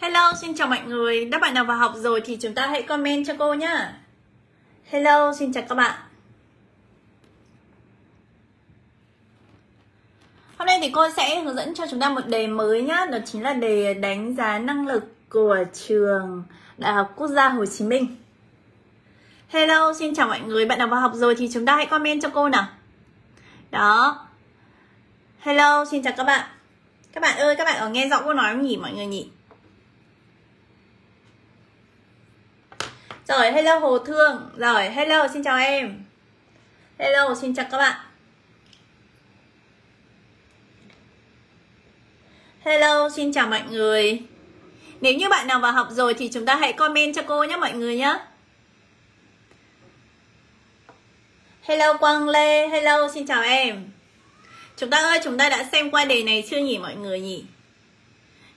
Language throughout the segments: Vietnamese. Hello, xin chào mọi người. Các bạn nào vào học rồi thì chúng ta hãy comment cho cô nhá. Hello, xin chào các bạn. Hôm nay thì cô sẽ hướng dẫn cho chúng ta một đề mới nhá. Đó chính là đề đánh giá năng lực của trường Đại học Quốc gia Hồ Chí Minh. Hello, xin chào mọi người. Bạn nào vào học rồi thì chúng ta hãy comment cho cô nào. Đó. Hello, xin chào các bạn. Các bạn ơi, các bạn có nghe rõ cô nói không nhỉ mọi người nhỉ? Rồi, hello Hồ Thương. Rồi, hello, xin chào em. Hello, xin chào các bạn. Hello, xin chào mọi người. Nếu như bạn nào vào học rồi thì chúng ta hãy comment cho cô nhé mọi người nhé. Hello Quang Lê, hello, xin chào em. Chúng ta ơi, chúng ta đã xem qua đề này chưa nhỉ mọi người nhỉ?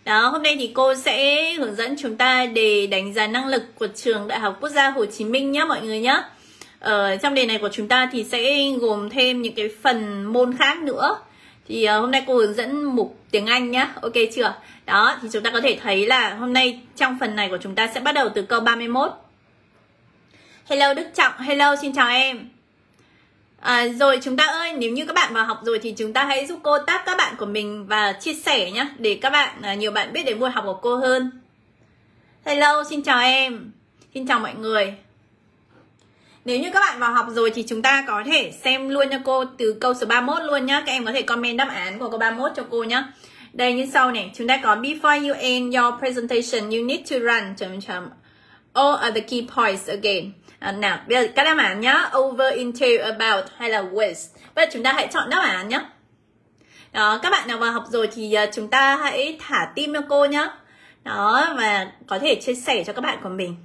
Đó, hôm nay thì cô sẽ hướng dẫn chúng ta đề đánh giá năng lực của trường Đại học Quốc gia Hồ Chí Minh nhé mọi người nhé. Ở trong đề này của chúng ta thì sẽ gồm thêm những cái phần môn khác nữa. Thì hôm nay cô hướng dẫn mục tiếng Anh nhé, ok chưa? Đó, thì chúng ta có thể thấy là hôm nay trong phần này của chúng ta sẽ bắt đầu từ câu 31. Hello Đức Trọng, hello, xin chào em. Rồi chúng ta ơi, nếu như các bạn vào học rồi thì chúng ta hãy giúp cô tag các bạn của mình và chia sẻ nhé, để các bạn, nhiều bạn biết đến buổi học của cô hơn. Hello, xin chào em. Xin chào mọi người. Nếu như các bạn vào học rồi thì chúng ta có thể xem luôn cho cô từ câu số 31 luôn nhá. Các em có thể comment đáp án của câu 31 cho cô nhá. Đây như sau này, chúng ta có before you end your presentation, you need to run all are the key points again. Nào, bây giờ các đáp án nhá, over, into, about hay là with. Bây giờ chúng ta hãy chọn đáp án nhá. Đó, các bạn nào vào học rồi thì chúng ta hãy thả tim cho cô nhá. Đó, và có thể chia sẻ cho các bạn của mình.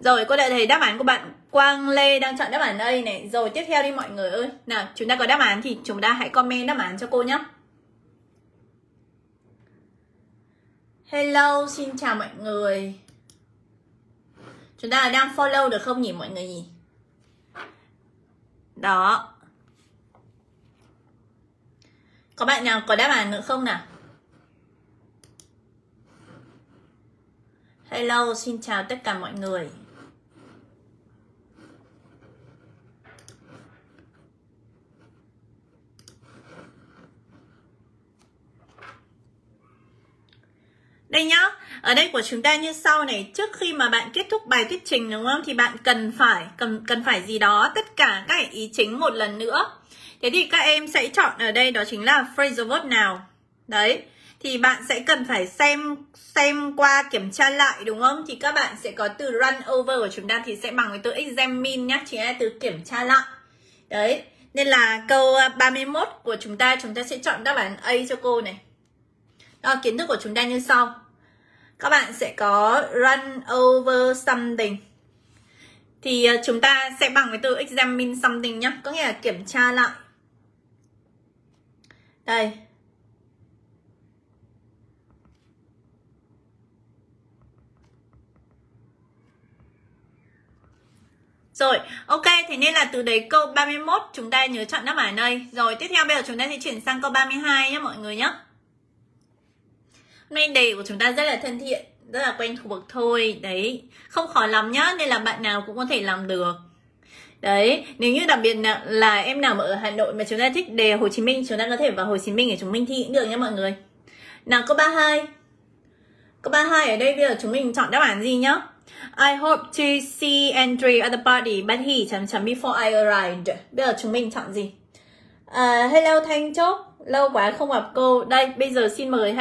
Rồi, cô đã thấy đáp án của bạn Quang Lê đang chọn đáp án đây này. Rồi, tiếp theo đi mọi người ơi. Nào, chúng ta có đáp án thì chúng ta hãy comment đáp án cho cô nhé. Hello, xin chào mọi người. Chúng ta đang follow được không nhỉ mọi người nhỉ? Đó. Có bạn nào có đáp án nữa không nào? Hello, xin chào tất cả mọi người. Đây nhá, ở đây của chúng ta như sau này, trước khi mà bạn kết thúc bài thuyết trình đúng không, thì bạn cần phải gì đó tất cả các ý chính một lần nữa. Thế thì các em sẽ chọn ở đây đó chính là phrasal verb nào. Đấy, thì bạn sẽ cần phải xem qua kiểm tra lại đúng không? Thì các bạn sẽ có từ run over của chúng ta thì sẽ bằng với từ examine nhá, chính là từ kiểm tra lại. Đấy, nên là câu 31 của chúng ta sẽ chọn đáp án A cho cô này. Đó, kiến thức của chúng ta như sau. Các bạn sẽ có run over something. Thì chúng ta sẽ bằng với từ examine something nhá, có nghĩa là kiểm tra lại. Đây. Rồi, ok, thế nên là từ đấy câu 31 chúng ta nhớ chọn đáp án đây. Rồi, tiếp theo bây giờ chúng ta sẽ chuyển sang câu 32 nhé mọi người nhé. Hôm nay đề của chúng ta rất là thân thiện, rất là quen thuộc thôi. Đấy, không khó lắm nhá, nên là bạn nào cũng có thể làm được. Đấy, nếu như đặc biệt là em nào ở Hà Nội mà chúng ta thích đề Hồ Chí Minh, chúng ta có thể vào Hồ Chí Minh để chúng mình thi cũng được nhé mọi người. Nào, câu 32. Câu 32 ở đây bây giờ chúng mình chọn đáp án gì nhá? I hope to see Andre at the party, but he .. before I arrived. Bây giờ chúng mình chọn gì? Hello Thanh Chốt, lâu quá không gặp cô. Đây, bây giờ xin mời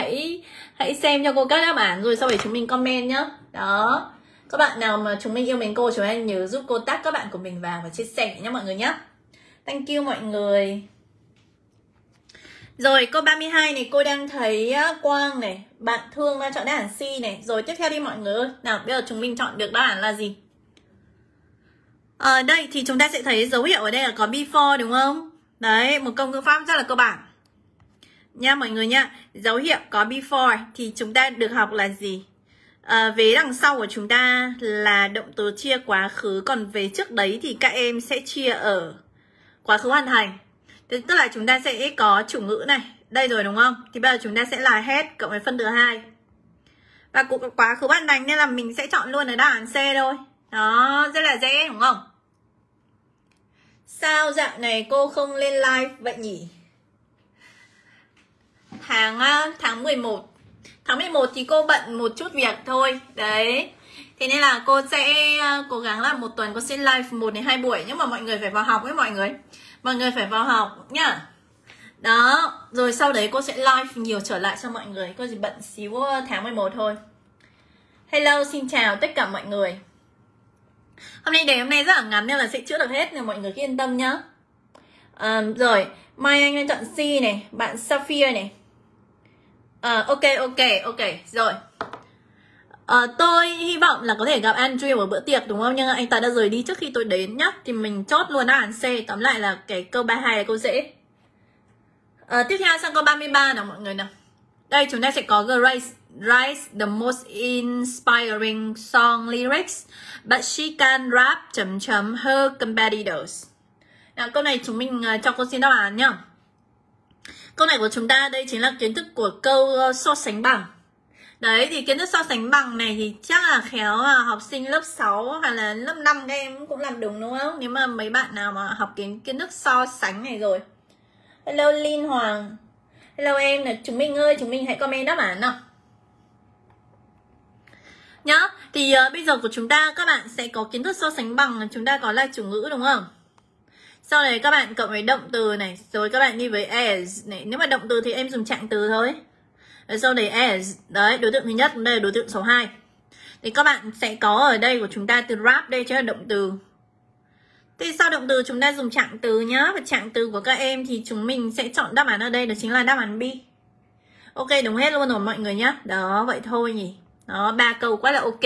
hãy xem cho cô các đáp án rồi sau đấy chúng mình comment nhá. Đó, các bạn nào mà chúng mình yêu mến cô, chúng em nhớ giúp cô tag các bạn của mình vào và chia sẻ nhá mọi người nhá. Thank you mọi người. Rồi, câu 32 này cô đang thấy Quang này, bạn Thương đang chọn đáp án C này. Rồi, tiếp theo đi mọi người ơi. Nào, bây giờ chúng mình chọn được đáp án là gì? Ở đây thì chúng ta sẽ thấy dấu hiệu ở đây là có before đúng không? Đấy, một công ngữ pháp rất là cơ bản nha mọi người nha. Dấu hiệu có before thì chúng ta được học là gì? Vế đằng sau của chúng ta là động từ chia quá khứ, còn vế trước đấy thì các em sẽ chia ở quá khứ hoàn thành. Tức là chúng ta sẽ có chủ ngữ này, đây rồi đúng không? Thì bây giờ chúng ta sẽ là had cộng với phân từ 2. Và cũng quá khứ bạn đành nên là mình sẽ chọn luôn ở đáp án C thôi. Đó, rất là dễ đúng không? Sao dạo này cô không lên live vậy nhỉ? Tháng 11. Tháng 11 thì cô bận một chút việc thôi. Đấy. Thế nên là cô sẽ cố gắng là một tuần cô sẽ live 1 đến 2 buổi. Nhưng mà mọi người phải vào học ấy mọi người. Mọi người phải vào học nhá. Đó, rồi sau đấy cô sẽ live nhiều trở lại cho mọi người. Cô chỉ bận xíu tháng 11 thôi. Hello, xin chào tất cả mọi người. Hôm nay, hôm nay rất là ngắn nên là sẽ chữa được hết nên mọi người cứ yên tâm nhá. Rồi, Mai Anh đang chọn C này, bạn Sophia này. Ok, rồi. Tôi hy vọng là có thể gặp Andrew ở bữa tiệc đúng không? Nhưng anh ta đã rời đi trước khi tôi đến nhá. Thì mình chốt luôn đáp án C. Tóm lại là cái câu 32 là câu dễ. Tiếp theo sang câu 33 nào mọi người nào. Đây chúng ta sẽ có Grace the most inspiring song lyrics but she can rap ... her competitors. Nào câu này chúng mình cho cô xin đáp án nhá. Câu này của chúng ta đây chính là kiến thức của câu so sánh bằng. Đấy thì kiến thức so sánh bằng này thì chắc là khéo là học sinh lớp 6 hoặc là lớp 5 các em cũng làm đúng không? Nếu mà mấy bạn nào mà học kiến thức so sánh này rồi. Hello Linh Hoàng. Hello em là chúng mình ơi, chúng mình hãy comment đáp án nào. Nhá, thì bây giờ của chúng ta các bạn sẽ có kiến thức so sánh bằng, chúng ta có là chủ ngữ đúng không? Sau đấy các bạn cộng với động từ này, rồi các bạn đi với as này, nếu mà động từ thì em dùng trạng từ thôi. Rồi sau đấy as, đấy, đối tượng thứ nhất, đây là đối tượng số 2. Thì các bạn sẽ có ở đây của chúng ta từ rap đây chứ là động từ. Thì sau động từ chúng ta dùng trạng từ nhá. Và trạng từ của các em thì chúng mình sẽ chọn đáp án ở đây đó chính là đáp án B. Ok, đúng hết luôn rồi mọi người nhá. Đó, vậy thôi nhỉ. Đó, 3 câu quá là ok.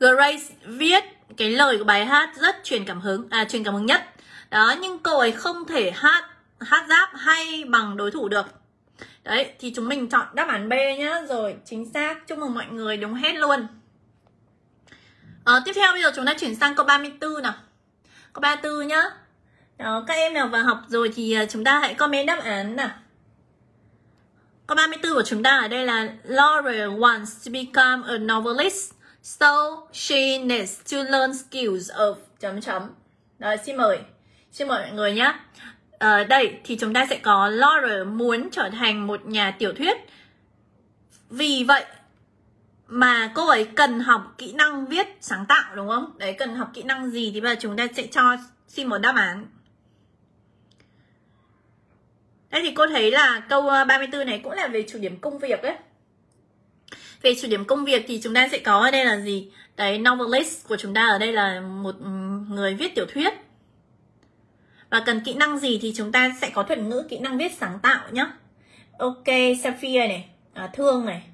Grace viết cái lời của bài hát rất truyền cảm hứng nhất. Đó, nhưng cô ấy không thể hát rap hay bằng đối thủ được. Đấy, thì chúng mình chọn đáp án B nhá. Rồi, chính xác. Chúc mừng mọi người, đúng hết luôn. Tiếp theo bây giờ chúng ta chuyển sang câu 34 nào. Câu 34 nhá. Đó, các em nào vào học rồi thì chúng ta hãy comment đáp án nào. Câu 34 của chúng ta ở đây là Laura wants to become a novelist, so she needs to learn skills of... Đó, xin mời mọi người nhá. Đây thì chúng ta sẽ có Laura muốn trở thành một nhà tiểu thuyết. Vì vậy mà cô ấy cần học kỹ năng viết sáng tạo đúng không? Đấy, cần học kỹ năng gì thì bây giờ chúng ta sẽ cho xin một đáp án. Đấy thì cô thấy là câu 34 này cũng là về chủ điểm công việc ấy. Về chủ điểm công việc thì chúng ta sẽ có ở đây là gì? Đấy, novelist của chúng ta ở đây là một người viết tiểu thuyết. Và cần kỹ năng gì thì chúng ta sẽ có thuật ngữ kỹ năng viết sáng tạo nhá. Ok, Sophia này, Thương này,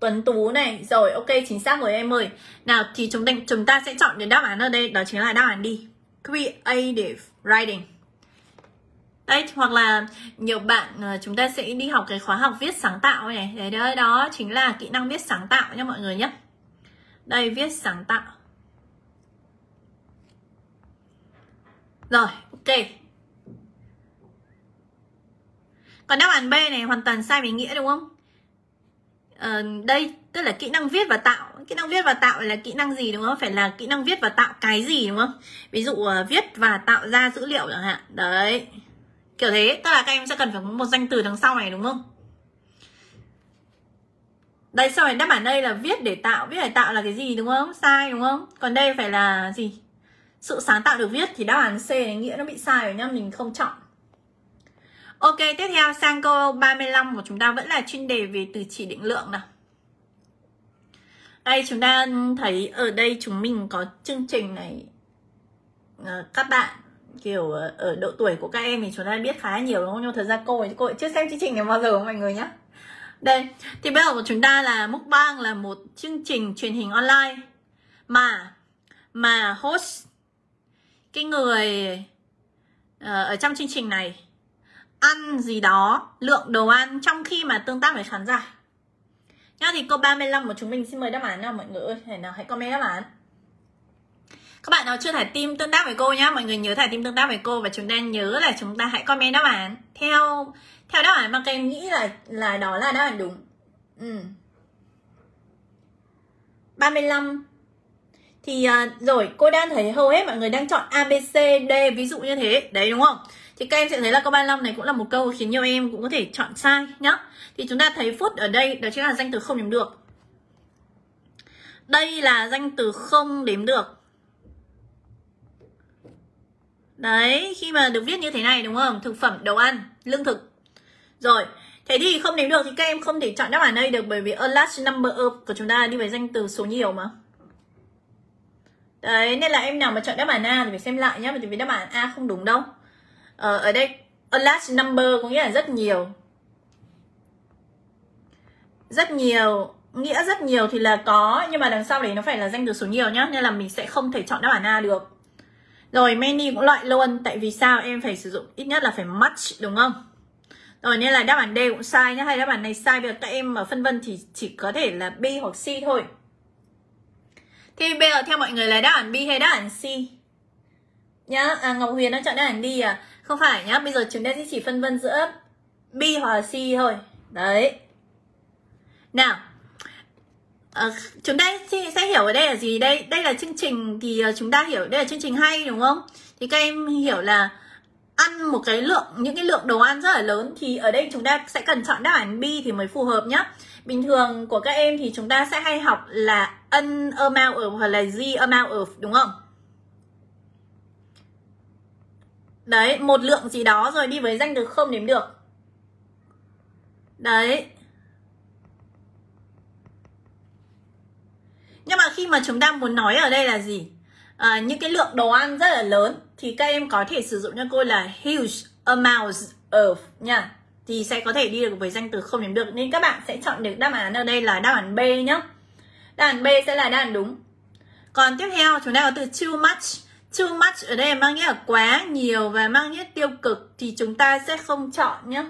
Tuấn Tú này, rồi ok chính xác rồi em ơi. Nào thì chúng ta sẽ chọn đến đáp án ở đây, đó chính là đáp án đi. Creative writing. Đấy, hoặc là nhiều bạn chúng ta sẽ đi học cái khóa học viết sáng tạo này. Đấy, đó chính là kỹ năng viết sáng tạo nha mọi người nhé. Đây, viết sáng tạo. Rồi, ok. Còn đáp án B này hoàn toàn sai về nghĩa đúng không? Đây tức là kỹ năng viết và tạo. Kỹ năng viết và tạo là kỹ năng gì đúng không? Phải là kỹ năng viết và tạo cái gì đúng không? Ví dụ viết và tạo ra dữ liệu chẳng hạn. Đấy, kiểu thế. Tức là các em sẽ cần phải có một danh từ đằng sau này đúng không? Đây, sau này đáp án đây là viết để tạo. Viết để tạo là cái gì đúng không? Sai đúng không? Còn đây phải là gì? Sự sáng tạo được viết. Thì đáp án C này nghĩa nó bị sai rồi nhá, mình không chọn. Ok, tiếp theo sang câu 35 của chúng ta vẫn là chuyên đề về từ chỉ định lượng nào. Đây, chúng ta thấy ở đây chúng mình có chương trình này. Các bạn kiểu ở độ tuổi của các em thì chúng ta biết khá nhiều đúng không? Nhưng thật ra cô ấy chưa xem chương trình này bao giờ mọi người nhé. Đây, thì bây giờ của chúng ta là Mukbang là một chương trình truyền hình online mà host cái người ở trong chương trình này ăn gì đó, lượng đồ ăn trong khi mà tương tác với khán giả. Nhá, thì câu 35 của chúng mình xin mời đáp án nào mọi người ơi. Hãy comment đáp án. Các bạn nào chưa thả tim tương tác với cô nhá, mọi người nhớ thả tim tương tác với cô. Và chúng ta nhớ là chúng ta hãy comment đáp án theo đáp án mà các em nghĩ là đó là đáp án đúng. 35. Thì rồi cô đang thấy hầu hết mọi người đang chọn A, B, C, D, ví dụ như thế. Đấy đúng không? Thì các em sẽ thấy là câu 35 này cũng là một câu khiến nhiều em cũng có thể chọn sai nhá. Thì chúng ta thấy food ở đây đó chính là danh từ không đếm được. Đây là danh từ không đếm được. Đấy, khi mà được viết như thế này đúng không? Thực phẩm, đồ ăn, lương thực. Rồi, thế thì không đếm được thì các em không thể chọn đáp án đây được, bởi vì a large number of của chúng ta đi với danh từ số nhiều mà. Đấy, nên là em nào mà chọn đáp án A thì phải xem lại nhá, vì đáp án A không đúng đâu. Ở đây a large number có nghĩa là rất nhiều. Rất nhiều, nghĩa rất nhiều thì là có, nhưng mà đằng sau đấy nó phải là danh từ số nhiều nhá, nên là mình sẽ không thể chọn đáp án A được. Rồi many cũng loại luôn, tại vì sao em phải sử dụng ít nhất là phải much đúng không? Rồi nên là đáp án D cũng sai nhá, hay đáp án này sai. Bây giờ các em mà phân vân thì chỉ có thể là B hoặc C thôi. Thì bây giờ theo mọi người là đáp án B hay đáp án C nhá. À, Ngọc Huyền nó chọn đáp án D à? Không phải nhá, bây giờ chúng ta sẽ chỉ phân vân giữa B hoặc là C thôi. Đấy. Nào, chúng ta sẽ hiểu ở đây là gì đây? Đây là chương trình thì chúng ta hiểu đây là chương trình hay đúng không? Thì các em hiểu là ăn một cái lượng, những cái lượng đồ ăn rất là lớn, thì ở đây chúng ta sẽ cần chọn đáp án B thì mới phù hợp nhá. Bình thường của các em thì chúng ta sẽ hay học là an amount of hoặc là the amount of đúng không? Đấy, một lượng gì đó rồi đi với danh từ không đếm được. Đấy. Nhưng mà khi mà chúng ta muốn nói ở đây là gì? Những cái lượng đồ ăn rất là lớn thì các em có thể sử dụng cho cô là huge amounts of nha. Thì sẽ có thể đi được với danh từ không đếm được, nên các bạn sẽ chọn được đáp án ở đây là đáp án B nhá. Đáp án B sẽ là đáp án đúng. Còn tiếp theo chúng ta có từ too much. Too much ở đây mang nghĩa là quá nhiều và mang nghĩa tiêu cực, thì chúng ta sẽ không chọn nhá.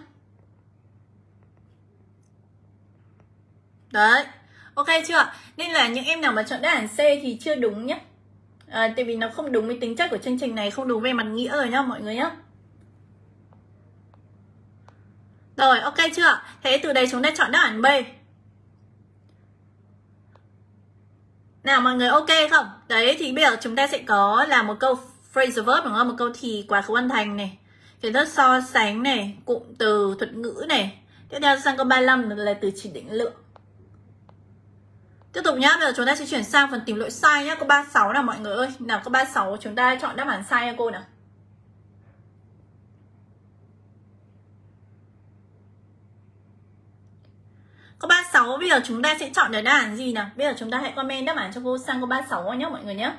Đấy. Ok chưa? Nên là những em nào mà chọn đáp án C thì chưa đúng nhé. Tại vì nó không đúng với tính chất của chương trình này, không đúng về mặt nghĩa rồi nhá mọi người nhá. Rồi, ok chưa? Thế từ đây chúng ta chọn đáp án B. Nào mọi người ok không? Đấy, thì bây giờ chúng ta sẽ có là một câu phrasal verb đúng không? Một câu thì quá khứ hoàn thành này, kiến thức so sánh này, cụm từ, thuật ngữ này. Tiếp theo sang câu 35 là từ chỉ định lượng. Tiếp tục nhá, bây giờ chúng ta sẽ chuyển sang phần tìm lỗi sai nhá. Câu 36 nào mọi người ơi. Nào câu 36 chúng ta chọn đáp án sai nha cô nào. Câu 36 bây giờ chúng ta sẽ chọn được đáp án gì nào? Bây giờ chúng ta hãy comment đáp án cho cô sang câu 36 nhá mọi người nhé.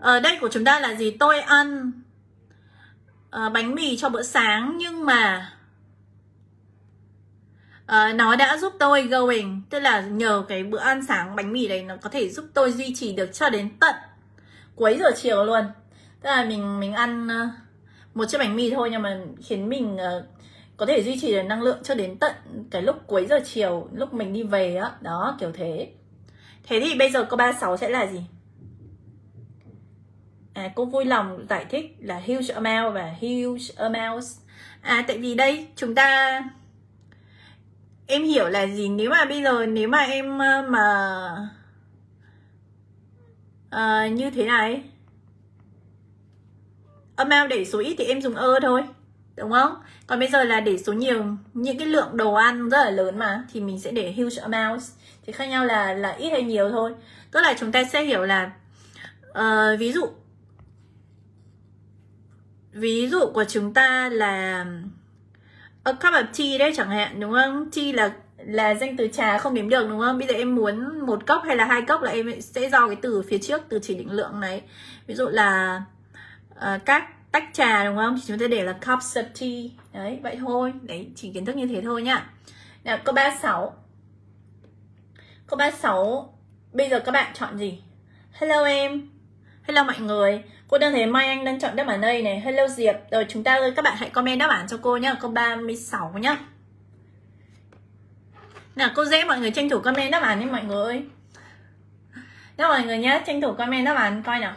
Ở đây của chúng ta là gì? Tôi ăn bánh mì cho bữa sáng nhưng mà nó đã giúp tôi going, tức là nhờ cái bữa ăn sáng bánh mì đấy nó có thể giúp tôi duy trì được cho đến tận cuối giờ chiều luôn. Tức là mình ăn một chiếc bánh mì thôi nhưng mà khiến mình có thể duy trì được năng lượng cho đến tận cái lúc cuối giờ chiều, lúc mình đi về á, đó kiểu thế. Thế thì bây giờ câu 36 sẽ là gì? Cô vui lòng giải thích là huge amount và huge amounts. Tại vì đây chúng ta em hiểu là gì, nếu mà bây giờ nếu mà em mà như thế này amount để số ít thì em dùng ơ thôi đúng không? Còn bây giờ là để số nhiều, những cái lượng đồ ăn rất là lớn mà, thì mình sẽ để huge amounts. Thì khác nhau là ít hay nhiều thôi. Tức là chúng ta sẽ hiểu là ví dụ của chúng ta là a cup of tea đấy chẳng hạn đúng không? Tea là danh từ trà không đếm được đúng không? Bây giờ em muốn một cốc hay là hai cốc là em sẽ do cái từ phía trước, từ chỉ định lượng này. Ví dụ là các tách trà đúng không? Thì chúng ta để là cups of tea. Đấy, vậy thôi. Đấy, chỉ kiến thức như thế thôi nhá. Nào, câu 36. Câu 36 bây giờ các bạn chọn gì? Hello em. Hello mọi người. Cô đang thấy Mai Anh đang chọn đáp án đây này. Hello Diệp. Rồi chúng ta ơi, các bạn hãy comment đáp án cho cô nhá. Câu 36 nhá. Nào cô dễ, mọi người tranh thủ comment đáp án đi mọi người ơi. Nào mọi người nhá, tranh thủ comment đáp án coi nào.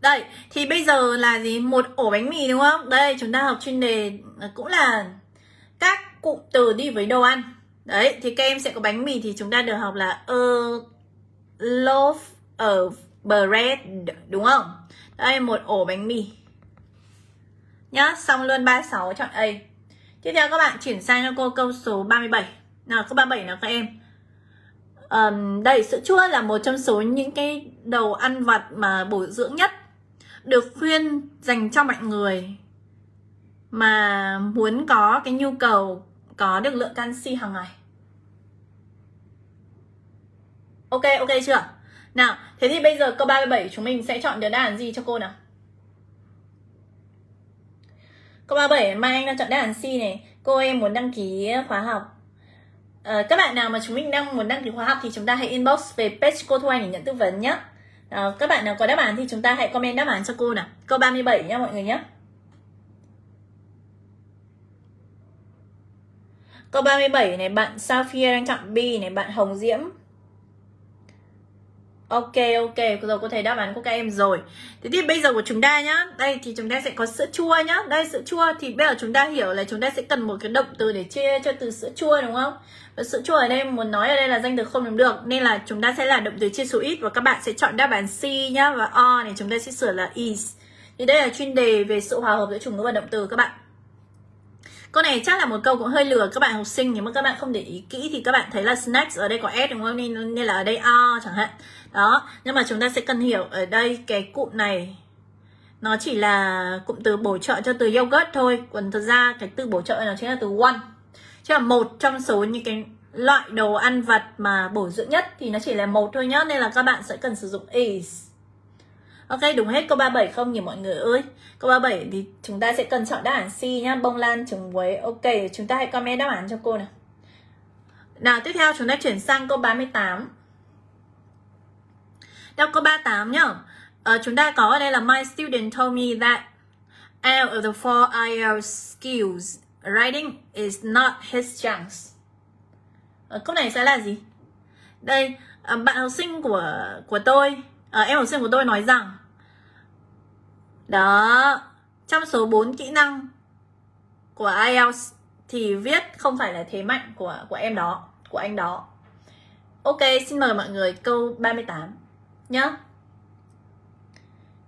Đây, thì bây giờ là gì? Một ổ bánh mì đúng không? Đây, chúng ta học chuyên đề cũng là các cụm từ đi với đồ ăn. Đấy, thì các em sẽ có bánh mì thì chúng ta được học là a loaf of bread, đúng không? Đây, một ổ bánh mì nhá, xong luôn 36, chọn A. Tiếp theo các bạn chuyển sang cho cô câu số 37. Nào, câu 37 nào các em. Đây, sữa chua là một trong số những cái đồ ăn vặt mà bổ dưỡng nhất, được khuyên dành cho mọi người mà muốn có cái nhu cầu có được lượng canxi hàng ngày. Ok, ok chưa? Nào, thế thì bây giờ câu 37 chúng mình sẽ chọn đứa đáp án gì cho cô nào? Câu 37 Mai Anh đang chọn đáp án C này. Cô em muốn đăng ký khóa học. Các bạn nào mà chúng mình muốn đăng ký khóa học thì chúng ta hãy inbox về page cô Thu Anh để nhận tư vấn nhé. Các bạn nào có đáp án thì chúng ta hãy comment đáp án cho cô nào. Câu 37 nhé mọi người nhé. Câu 37 này, bạn Safia đang chọn B này, bạn Hồng Diễm. Ok, ok, rồi cô thấy đáp án của các em rồi. Thế thì bây giờ của chúng ta nhá, đây thì chúng ta sẽ có sữa chua nhá. Đây, sữa chua thì bây giờ chúng ta hiểu là chúng ta sẽ cần một cái động từ để chia cho từ sữa chua đúng không? Và sữa chua ở đây muốn nói ở đây là danh từ không được, nên là chúng ta sẽ là động từ chia số ít và các bạn sẽ chọn đáp án C nhá, và O này chúng ta sẽ sửa là is. Thì đây là chuyên đề về sự hòa hợp giữa chủ ngữ và động từ các bạn. Câu này chắc là một câu cũng hơi lừa các bạn học sinh, nhưng mà các bạn không để ý kỹ thì các bạn thấy là snacks ở đây có S đúng không? Nên là ở đây O chẳng hạn. Đó, nhưng mà chúng ta sẽ cần hiểu ở đây cái cụm này nó chỉ là cụm từ bổ trợ cho từ yogurt thôi. Còn thật ra cái từ bổ trợ nó chính là từ one. Chứ là một trong số những cái loại đồ ăn vặt mà bổ dưỡng nhất thì nó chỉ là một thôi nhá. Nên là các bạn sẽ cần sử dụng is. Ok, đúng hết câu 37 không nhỉ mọi người ơi? Câu 37 thì chúng ta sẽ cần chọn đáp án C nhá. Bông Lan trùng với. Ok, chúng ta hãy comment đáp án cho cô nào. Nào, tiếp theo chúng ta chuyển sang câu 38. Đọc câu 38 nhá. Chúng ta có ở đây là my student told me that out of the 4 IELTS skills, writing is not his strength. Câu này sẽ là gì? Đây, bạn học sinh của tôi, em học sinh của tôi nói rằng đó, trong số 4 kỹ năng của IELTS thì viết không phải là thế mạnh của em đó, của anh đó. Ok, xin mời mọi người câu 38 nhá.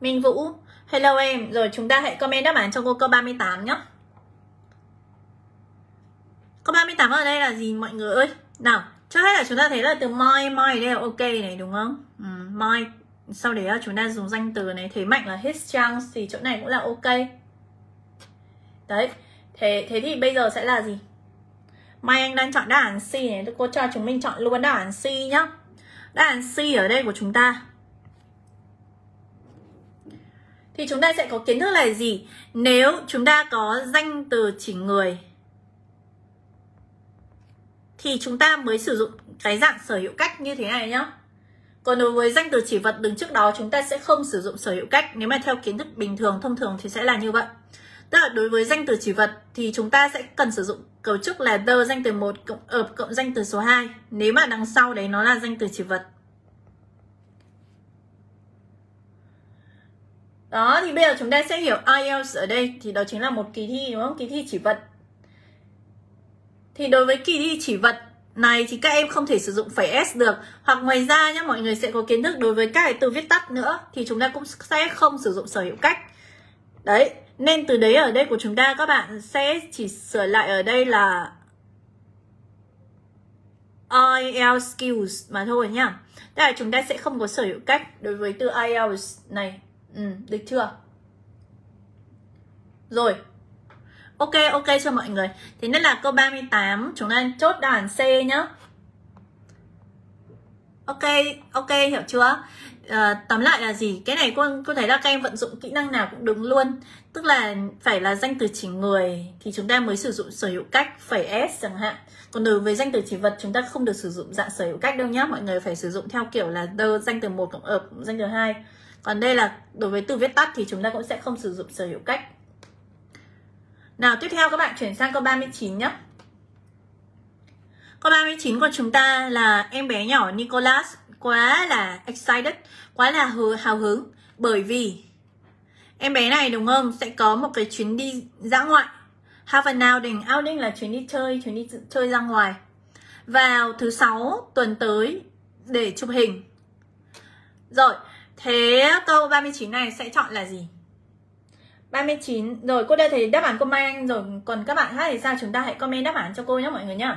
Minh Vũ, hello em. Rồi chúng ta hãy comment đáp án cho cô câu 38 nhá. Câu 38 ở đây là gì mọi người ơi? Nào, trước hết là chúng ta thấy là từ my đây là ok này đúng không? My. Sau đấy chúng ta dùng danh từ này, thế mạnh là his strength thì chỗ này cũng là ok. Đấy, thế thì bây giờ sẽ là gì? Mai Anh đang chọn đáp án C này, cô cho chúng mình chọn luôn đáp án C nhá. Đáp án C ở đây của chúng ta thì chúng ta sẽ có kiến thức là gì? Nếu chúng ta có danh từ chỉ người thì chúng ta mới sử dụng cái dạng sở hữu cách như thế này nhá. Còn đối với danh từ chỉ vật đứng trước đó chúng ta sẽ không sử dụng sở hữu cách. Nếu mà theo kiến thức bình thường thông thường thì sẽ là như vậy. Tức là đối với danh từ chỉ vật thì chúng ta sẽ cần sử dụng cấu trúc là the danh từ 1 cộng of cộng danh từ số 2 nếu mà đằng sau đấy nó là danh từ chỉ vật. Đó, thì bây giờ chúng ta sẽ hiểu IELTS ở đây thì đó chính là một kỳ thi đúng không? Kỳ thi chỉ vật. Thì đối với kỳ thi chỉ vật này thì các em không thể sử dụng phẩy S được. Hoặc ngoài ra nhá, mọi người sẽ có kiến thức đối với các cái từ viết tắt nữa thì chúng ta cũng sẽ không sử dụng sở hữu cách. Đấy, nên từ đấy ở đây của chúng ta các bạn sẽ chỉ sửa lại ở đây là IELTS skills mà thôi nhá. Tức là chúng ta sẽ không có sở hữu cách đối với từ IELTS này. Được chưa? Rồi. Ok, ok cho mọi người. Thế nên là câu 38 chúng ta chốt đáp án C nhá. Ok, ok hiểu chưa? Tóm lại là gì? Cái này cô thấy là các em vận dụng kỹ năng nào cũng đúng luôn. Tức là phải là danh từ chỉ người thì chúng ta mới sử dụng sở hữu cách phẩy S chẳng hạn. Còn đối với danh từ chỉ vật chúng ta không được sử dụng dạng sở hữu cách đâu nhá. Mọi người phải sử dụng theo kiểu là the danh từ 1 cộng of danh từ 2. Còn đây là đối với từ viết tắt thì chúng ta cũng sẽ không sử dụng sở hữu cách. Nào, tiếp theo các bạn chuyển sang câu 39 nhé. Câu 39 của chúng ta là em bé nhỏ Nicholas quá là excited, quá là hào hứng bởi vì Em bé này đúng không, sẽ có một cái chuyến đi dã ngoại. Have an outing. Outing là chuyến đi chơi ra ngoài. Vào thứ Sáu tuần tới để chụp hình. Rồi, thế câu 39 này sẽ chọn là gì? 39, rồi cô đã thấy đáp án của Mai Anh rồi. Còn các bạn khác thì sao? Chúng ta hãy comment đáp án cho cô nhé mọi người nhé.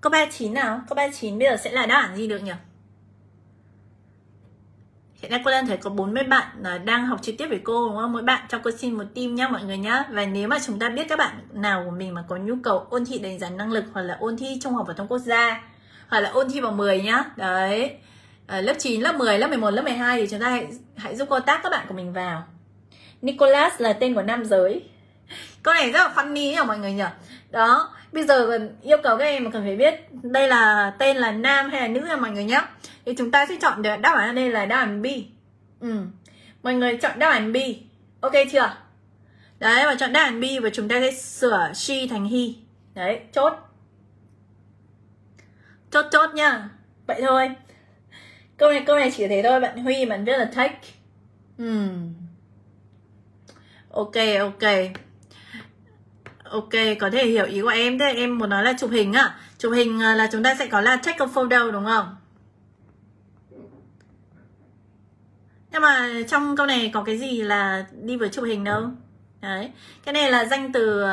Câu 39 nào? Câu 39 bây giờ sẽ là đáp án gì được nhỉ? Hiện nay cô đang thấy có 40 bạn đang học trực tiếp với cô đúng không? Mỗi bạn cho cô xin một team nhá mọi người nhá. Và nếu mà chúng ta biết các bạn nào của mình mà có nhu cầu ôn thi đánh giá năng lực, hoặc là ôn thi trung học phổ thông quốc gia, hoặc là ôn thi vào 10 nhá. Đấy, lớp 9, lớp 10, lớp 11, lớp 12 thì chúng ta hãy giúp cô tác các bạn của mình vào. Nicholas là tên của nam giới. Câu này rất là funny nhỉ mọi người nhỉ. Đó, bây giờ còn yêu cầu các em mà cần phải biết đây là tên là nam hay là nữ nha mọi người nhé. Thì chúng ta sẽ chọn đáp án ở đây là đáp án B. Mọi người chọn đáp án B. Ok chưa? Đấy, và chọn đáp án B và chúng ta sẽ sửa she thành he. Đấy, chốt. Chốt nha. Vậy thôi. Câu này chỉ thế thôi. Bạn Huy, bạn viết là take. Ok, có thể hiểu ý của em. Thế em muốn nói là chụp hình á. Chụp hình là chúng ta sẽ có là take a photo đúng không? Nhưng mà trong câu này có cái gì là đi với chụp hình đâu. Đấy, cái này là danh từ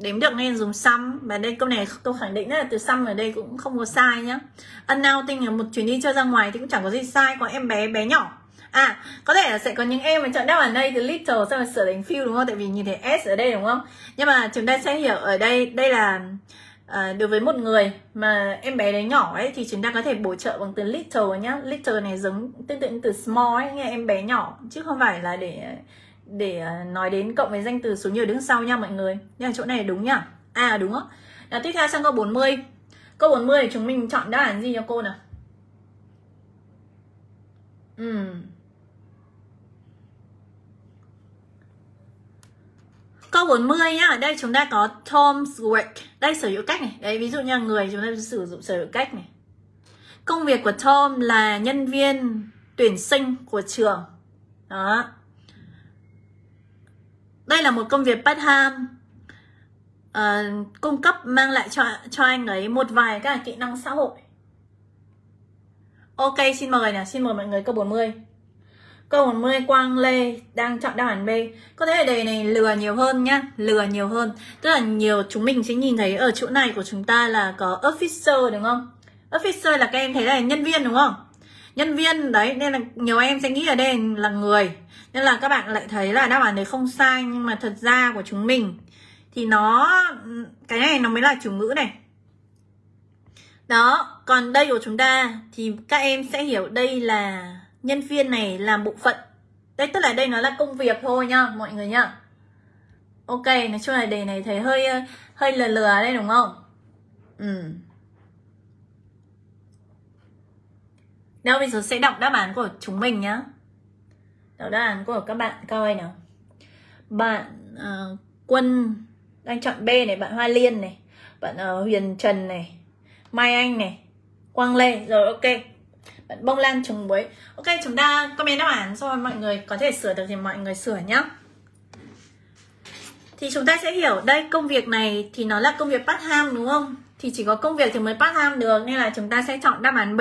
đếm được nên dùng some. Và đây câu này câu khẳng định là từ some ở đây cũng không có sai nhá. An outing là một chuyến đi chơi ra ngoài thì cũng chẳng có gì sai. Có em bé, bé nhỏ. À, có thể là sẽ có những em mà chọn đáp án đây từ little xong rồi sửa thành few đúng không? Tại vì nhìn thấy S ở đây đúng không? Nhưng mà chúng ta sẽ hiểu ở đây, đây là đối với một người mà em bé đấy nhỏ ấy thì chúng ta có thể bổ trợ bằng từ little nhá. Little này giống tương tự từ small ấy, nghe em bé nhỏ chứ không phải là để nói đến cộng với danh từ số nhiều đứng sau nha mọi người. Nhưng mà chỗ này đúng nhá. À đúng á. Nào tiếp theo sang câu 40. Câu 40 thì chúng mình chọn đáp án gì cho cô nào? Câu 40 nhá, ở đây chúng ta có Tom's work. Đây sở hữu cách này. Đấy, ví dụ như người chúng ta sử dụng sở hữu cách này. Công việc của Tom là nhân viên tuyển sinh của trường. Đó. Đây là một công việc part-time, cung cấp mang lại cho anh ấy một vài các kỹ năng xã hội. Ok, xin mời nào, xin mời mọi người câu 40. Câu 40 Quang Lê đang chọn đáp án B. Có thể đề này lừa nhiều hơn nhá, lừa nhiều hơn. Tức là nhiều chúng mình sẽ nhìn thấy ở chỗ này của chúng ta là có officer đúng không? Officer là các em thấy là nhân viên đúng không? Nhân viên đấy nên là nhiều em sẽ nghĩ là đây là người. Nên là các bạn lại thấy là đáp án đấy không sai, nhưng mà thật ra của chúng mình thì cái này nó mới là chủ ngữ này. Đó, còn đây của chúng ta thì các em sẽ hiểu đây là nhân viên này làm bộ phận. Đấy, tức là đây nó là công việc thôi nha mọi người nhá. Ok, nói chung là đề này thấy hơi lừa đây đúng không? Đâu bây giờ sẽ đọc đáp án của chúng mình nhá. Đọc đáp án của các bạn coi nào. Bạn Quân đang chọn B này, bạn Hoa Liên này, bạn Huyền Trần này, Mai Anh này, Quang Lê. Rồi ok, bạn Bông Lan trồng muối. Ok, chúng ta comment đáp án rồi mọi người có thể sửa được thì mọi người sửa nhá. Thì chúng ta sẽ hiểu đây công việc này thì nó là công việc part time đúng không? Thì chỉ có công việc thì mới part time được, nên là chúng ta sẽ chọn đáp án B.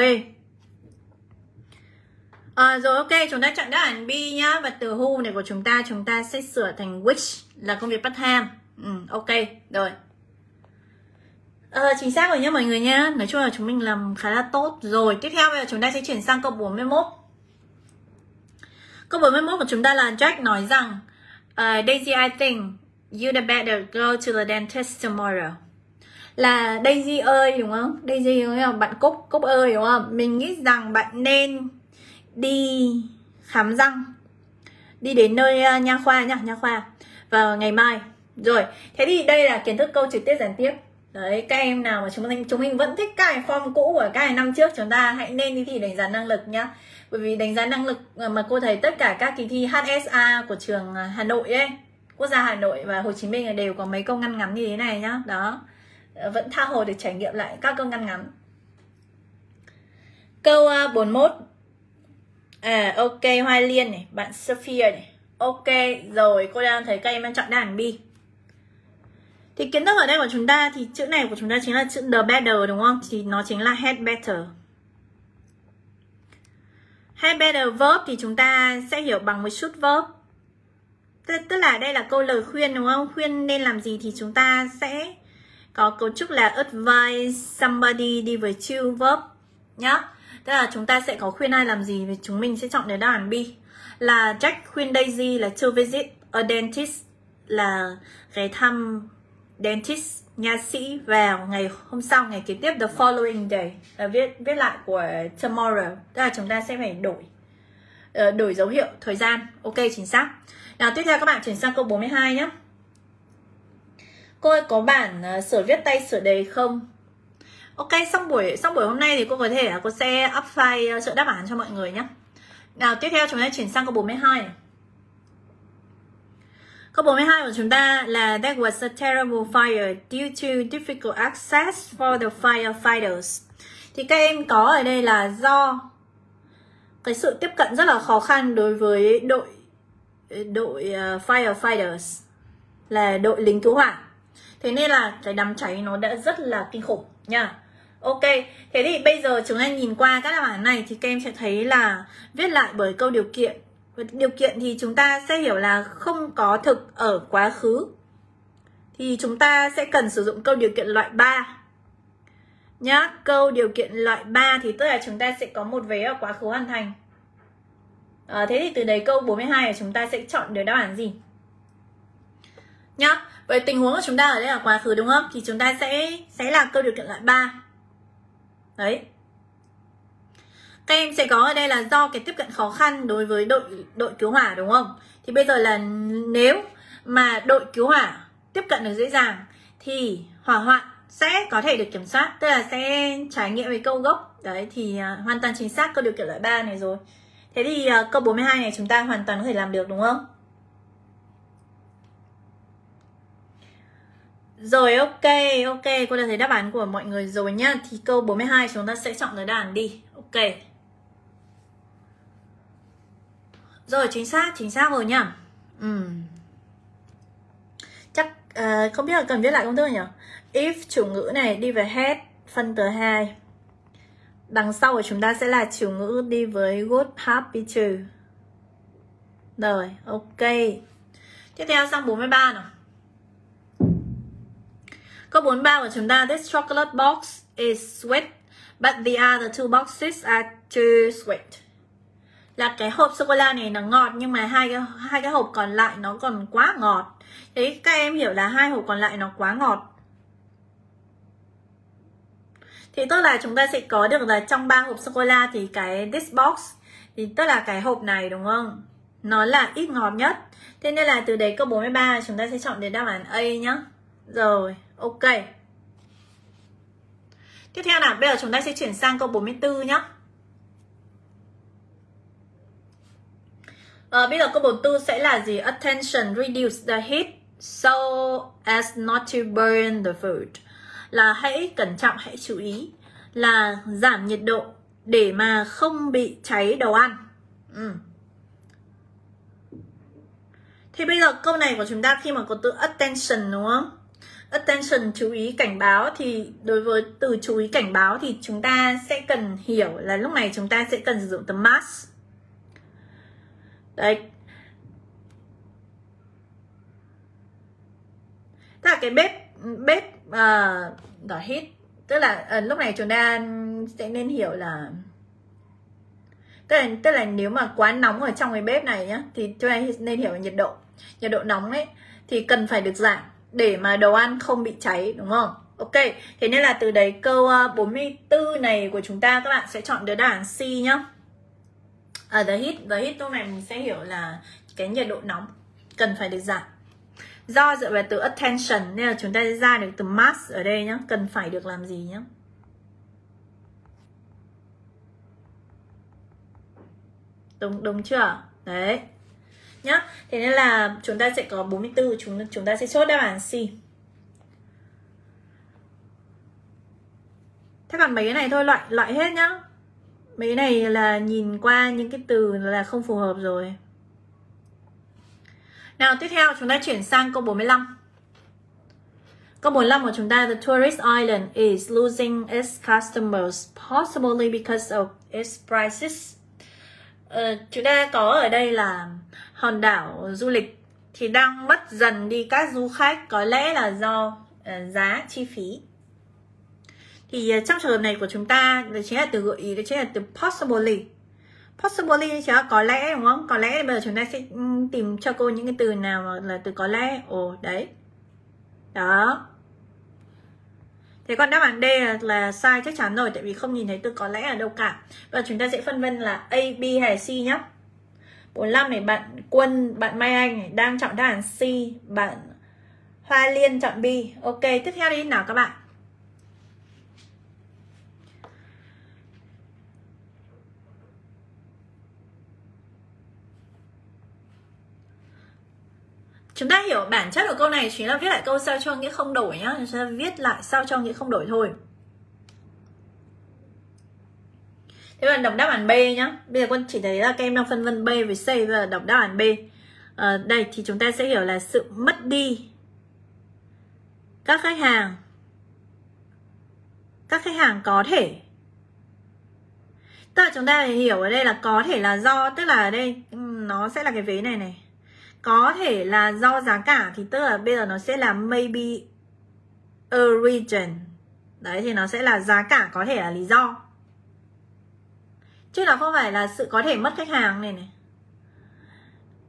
Rồi ok, chúng ta chọn đáp án B nhá. Và từ who này của chúng ta sẽ sửa thành which là công việc part time. Ok, rồi. Chính xác rồi nhé mọi người nhá. Nói chung là chúng mình làm khá là tốt rồi. Tiếp theo bây giờ chúng ta sẽ chuyển sang câu 41. Câu 41 của chúng ta là Jack nói rằng Daisy, I think you'd better go to the dentist tomorrow. Là Daisy ơi đúng không? Daisy đúng không? Bạn Cúc ơi đúng không? Mình nghĩ rằng bạn nên đi khám răng, đi đến nơi nha khoa nhá, nha khoa vào ngày mai. Rồi, thế thì đây là kiến thức câu trực tiếp gián tiếp. Đấy, các em nào mà chúng mình vẫn thích cái form cũ của cái năm trước, chúng ta hãy nên đi thi đánh giá năng lực nhá. Bởi vì đánh giá năng lực mà cô thấy tất cả các kỳ thi HSA của trường Hà Nội ấy, Quốc gia Hà Nội và Hồ Chí Minh đều có mấy câu ngăn ngắn như thế này nhá. Đó, vẫn tha hồ để trải nghiệm lại các câu ngăn ngắn. Câu 41 Ok, Hoa Liên này, bạn Sophia này. Ok, rồi cô đang thấy các em đang chọn đáp án B. Thì kiến thức ở đây của chúng ta thì chữ này của chúng ta chính là chữ the better đúng không? Thì nó chính là had better. Had better verb thì chúng ta sẽ hiểu bằng một should verb. Tức là đây là câu lời khuyên đúng không? Khuyên nên làm gì thì chúng ta sẽ có cấu trúc là advise somebody đi với to verb nhá. Tức là chúng ta sẽ có khuyên ai làm gì thì chúng mình sẽ chọn đến đáp án B. Là Jack khuyên Daisy là to visit a dentist, là ghé thăm dentist, nha sĩ, vào ngày hôm sau, ngày kế tiếp, the following day, là viết lại của tomorrow. Tức là chúng ta sẽ phải đổi dấu hiệu thời gian. Ok, chính xác. Nào, tiếp theo các bạn chuyển sang câu 42 nhé. Cô ơi, có bản sửa viết tay sửa đề không? Ok, xong buổi hôm nay thì cô có thể là cô sẽ up file sửa đáp án cho mọi người nhé. Nào, tiếp theo chúng ta chuyển sang câu 42 này. Câu 42 của chúng ta là that was a terrible fire due to difficult access for the firefighters. Thì các em có ở đây là do cái sự tiếp cận rất là khó khăn đối với đội firefighters, là đội lính cứu hỏa. Thế nên là cái đám cháy nó đã rất là kinh khủng nha. Ok, thế thì bây giờ chúng ta nhìn qua các đáp án này thì các em sẽ thấy là viết lại bởi câu điều kiện. Điều kiện thì chúng ta sẽ hiểu là không có thực ở quá khứ. Thì chúng ta sẽ cần sử dụng câu điều kiện loại 3 nhá. Câu điều kiện loại 3 thì tức là chúng ta sẽ có một vế ở quá khứ hoàn thành. Thế thì từ đấy câu 42 chúng ta sẽ chọn được đáp án gì nhá. Vậy tình huống của chúng ta ở đây là quá khứ đúng không? Thì chúng ta sẽ làm câu điều kiện loại 3. Đấy, các em sẽ có ở đây là do cái tiếp cận khó khăn đối với đội cứu hỏa đúng không? Thì bây giờ là nếu mà đội cứu hỏa tiếp cận được dễ dàng thì hỏa hoạn sẽ có thể được kiểm soát, tức là sẽ trải nghiệm với câu gốc. Đấy thì hoàn toàn chính xác câu điều kiện loại 3 này rồi. Thế thì câu 42 này chúng ta hoàn toàn có thể làm được đúng không? Rồi, ok, cô đã thấy đáp án của mọi người rồi nhá. Thì câu 42 chúng ta sẽ chọn cái đáp án đi. Ok. Rồi, chính xác rồi nhá. Chắc không biết là cần viết lại công thức nhỉ? If chủ ngữ này đi với head phân từ 2. Đằng sau của chúng ta sẽ là chủ ngữ đi với good happy trừ. Rồi, ok. Tiếp theo sang 43 nào. Câu 43 của chúng ta, this chocolate box is sweet, but the other two boxes are too sweet. Là cái hộp sô-cô-la này nó ngọt, nhưng mà hai cái hộp còn lại nó còn quá ngọt. Thế các em hiểu là hai hộp còn lại nó quá ngọt. Thì tức là chúng ta sẽ có được là trong 3 hộp sô-cô-la thì cái this box, thì tức là cái hộp này đúng không? Nó là ít ngọt nhất. Thế nên là từ đấy câu 43 chúng ta sẽ chọn đến đáp án A nhá. Rồi, ok. Tiếp theo nào, bây giờ chúng ta sẽ chuyển sang câu 44 nhé. Bây giờ câu 44 sẽ là gì? Attention, reduce the heat so as not to burn the food. Là hãy cẩn trọng, hãy chú ý, là giảm nhiệt độ để mà không bị cháy đồ ăn. Thì bây giờ câu này của chúng ta khi mà có từ attention đúng không? Attention, chú ý, cảnh báo. Thì đối với từ chú ý, cảnh báo thì chúng ta sẽ cần hiểu là lúc này chúng ta sẽ cần sử dụng từ must. Đấy, tức là cái bếp đỏ hít. Tức là lúc này chúng ta sẽ nên hiểu là tức là nếu mà quá nóng ở trong cái bếp này nhá, thì chúng ta nên hiểu nhiệt độ nóng ấy thì cần phải được giảm để mà đồ ăn không bị cháy đúng không? Ok, thế nên là từ đấy câu 44 này của chúng ta các bạn sẽ chọn đáp án C nhá. The heat lúc này mình sẽ hiểu là cái nhiệt độ nóng cần phải được giảm. Do dựa vào từ attention nên là chúng ta sẽ ra được từ must ở đây nhá, cần phải được làm gì nhá. Đúng chưa? Đấy. Nhá. Thế nên là chúng ta sẽ có 44, chúng ta sẽ chốt đáp án C. Thế còn mấy cái này thôi, loại hết nhá. Mấy cái này là nhìn qua những cái từ là không phù hợp rồi. Nào, tiếp theo chúng ta chuyển sang câu 45. Câu 45 của chúng ta: The tourist island is losing its customers possibly because of its prices. Chúng ta có ở đây là hòn đảo du lịch thì đang mất dần đi các du khách, có lẽ là do giá chi phí. Thì trong trường hợp này của chúng ta, đó chính là từ gợi ý, đó chính là từ possibly. Possibly chứ có lẽ, đúng không? Có lẽ bây giờ chúng ta sẽ tìm cho cô những cái từ nào là từ có lẽ. Ồ, đấy. Đó. Thế còn đáp án D là sai chắc chắn rồi, tại vì không nhìn thấy từ có lẽ ở đâu cả. Và chúng ta sẽ phân vân là A, B hay C nhé. 45 này, bạn Quân, bạn Mai Anh này, đang chọn đáp án C, bạn Hoa Liên chọn B. Ok, tiếp theo đi nào các bạn. Chúng ta hiểu bản chất của câu này chính là viết lại câu sao cho nghĩa không đổi nhá. Chúng ta viết lại sao cho nghĩa không đổi thôi. Thế bạn đọc đáp án B nhá. Bây giờ con chỉ thấy là các em đang phân vân B với C, bây giờ đọc đáp án B. Đây thì chúng ta sẽ hiểu là sự mất đi các khách hàng. Các khách hàng có thể. Tức là chúng ta hiểu ở đây là có thể là do, tức là ở đây nó sẽ là cái vế này này. Có thể là do giá cả thì tức là bây giờ nó sẽ là maybe a reason. Đấy thì nó sẽ là giá cả có thể là lý do. Chứ nó không phải là sự có thể mất khách hàng này này.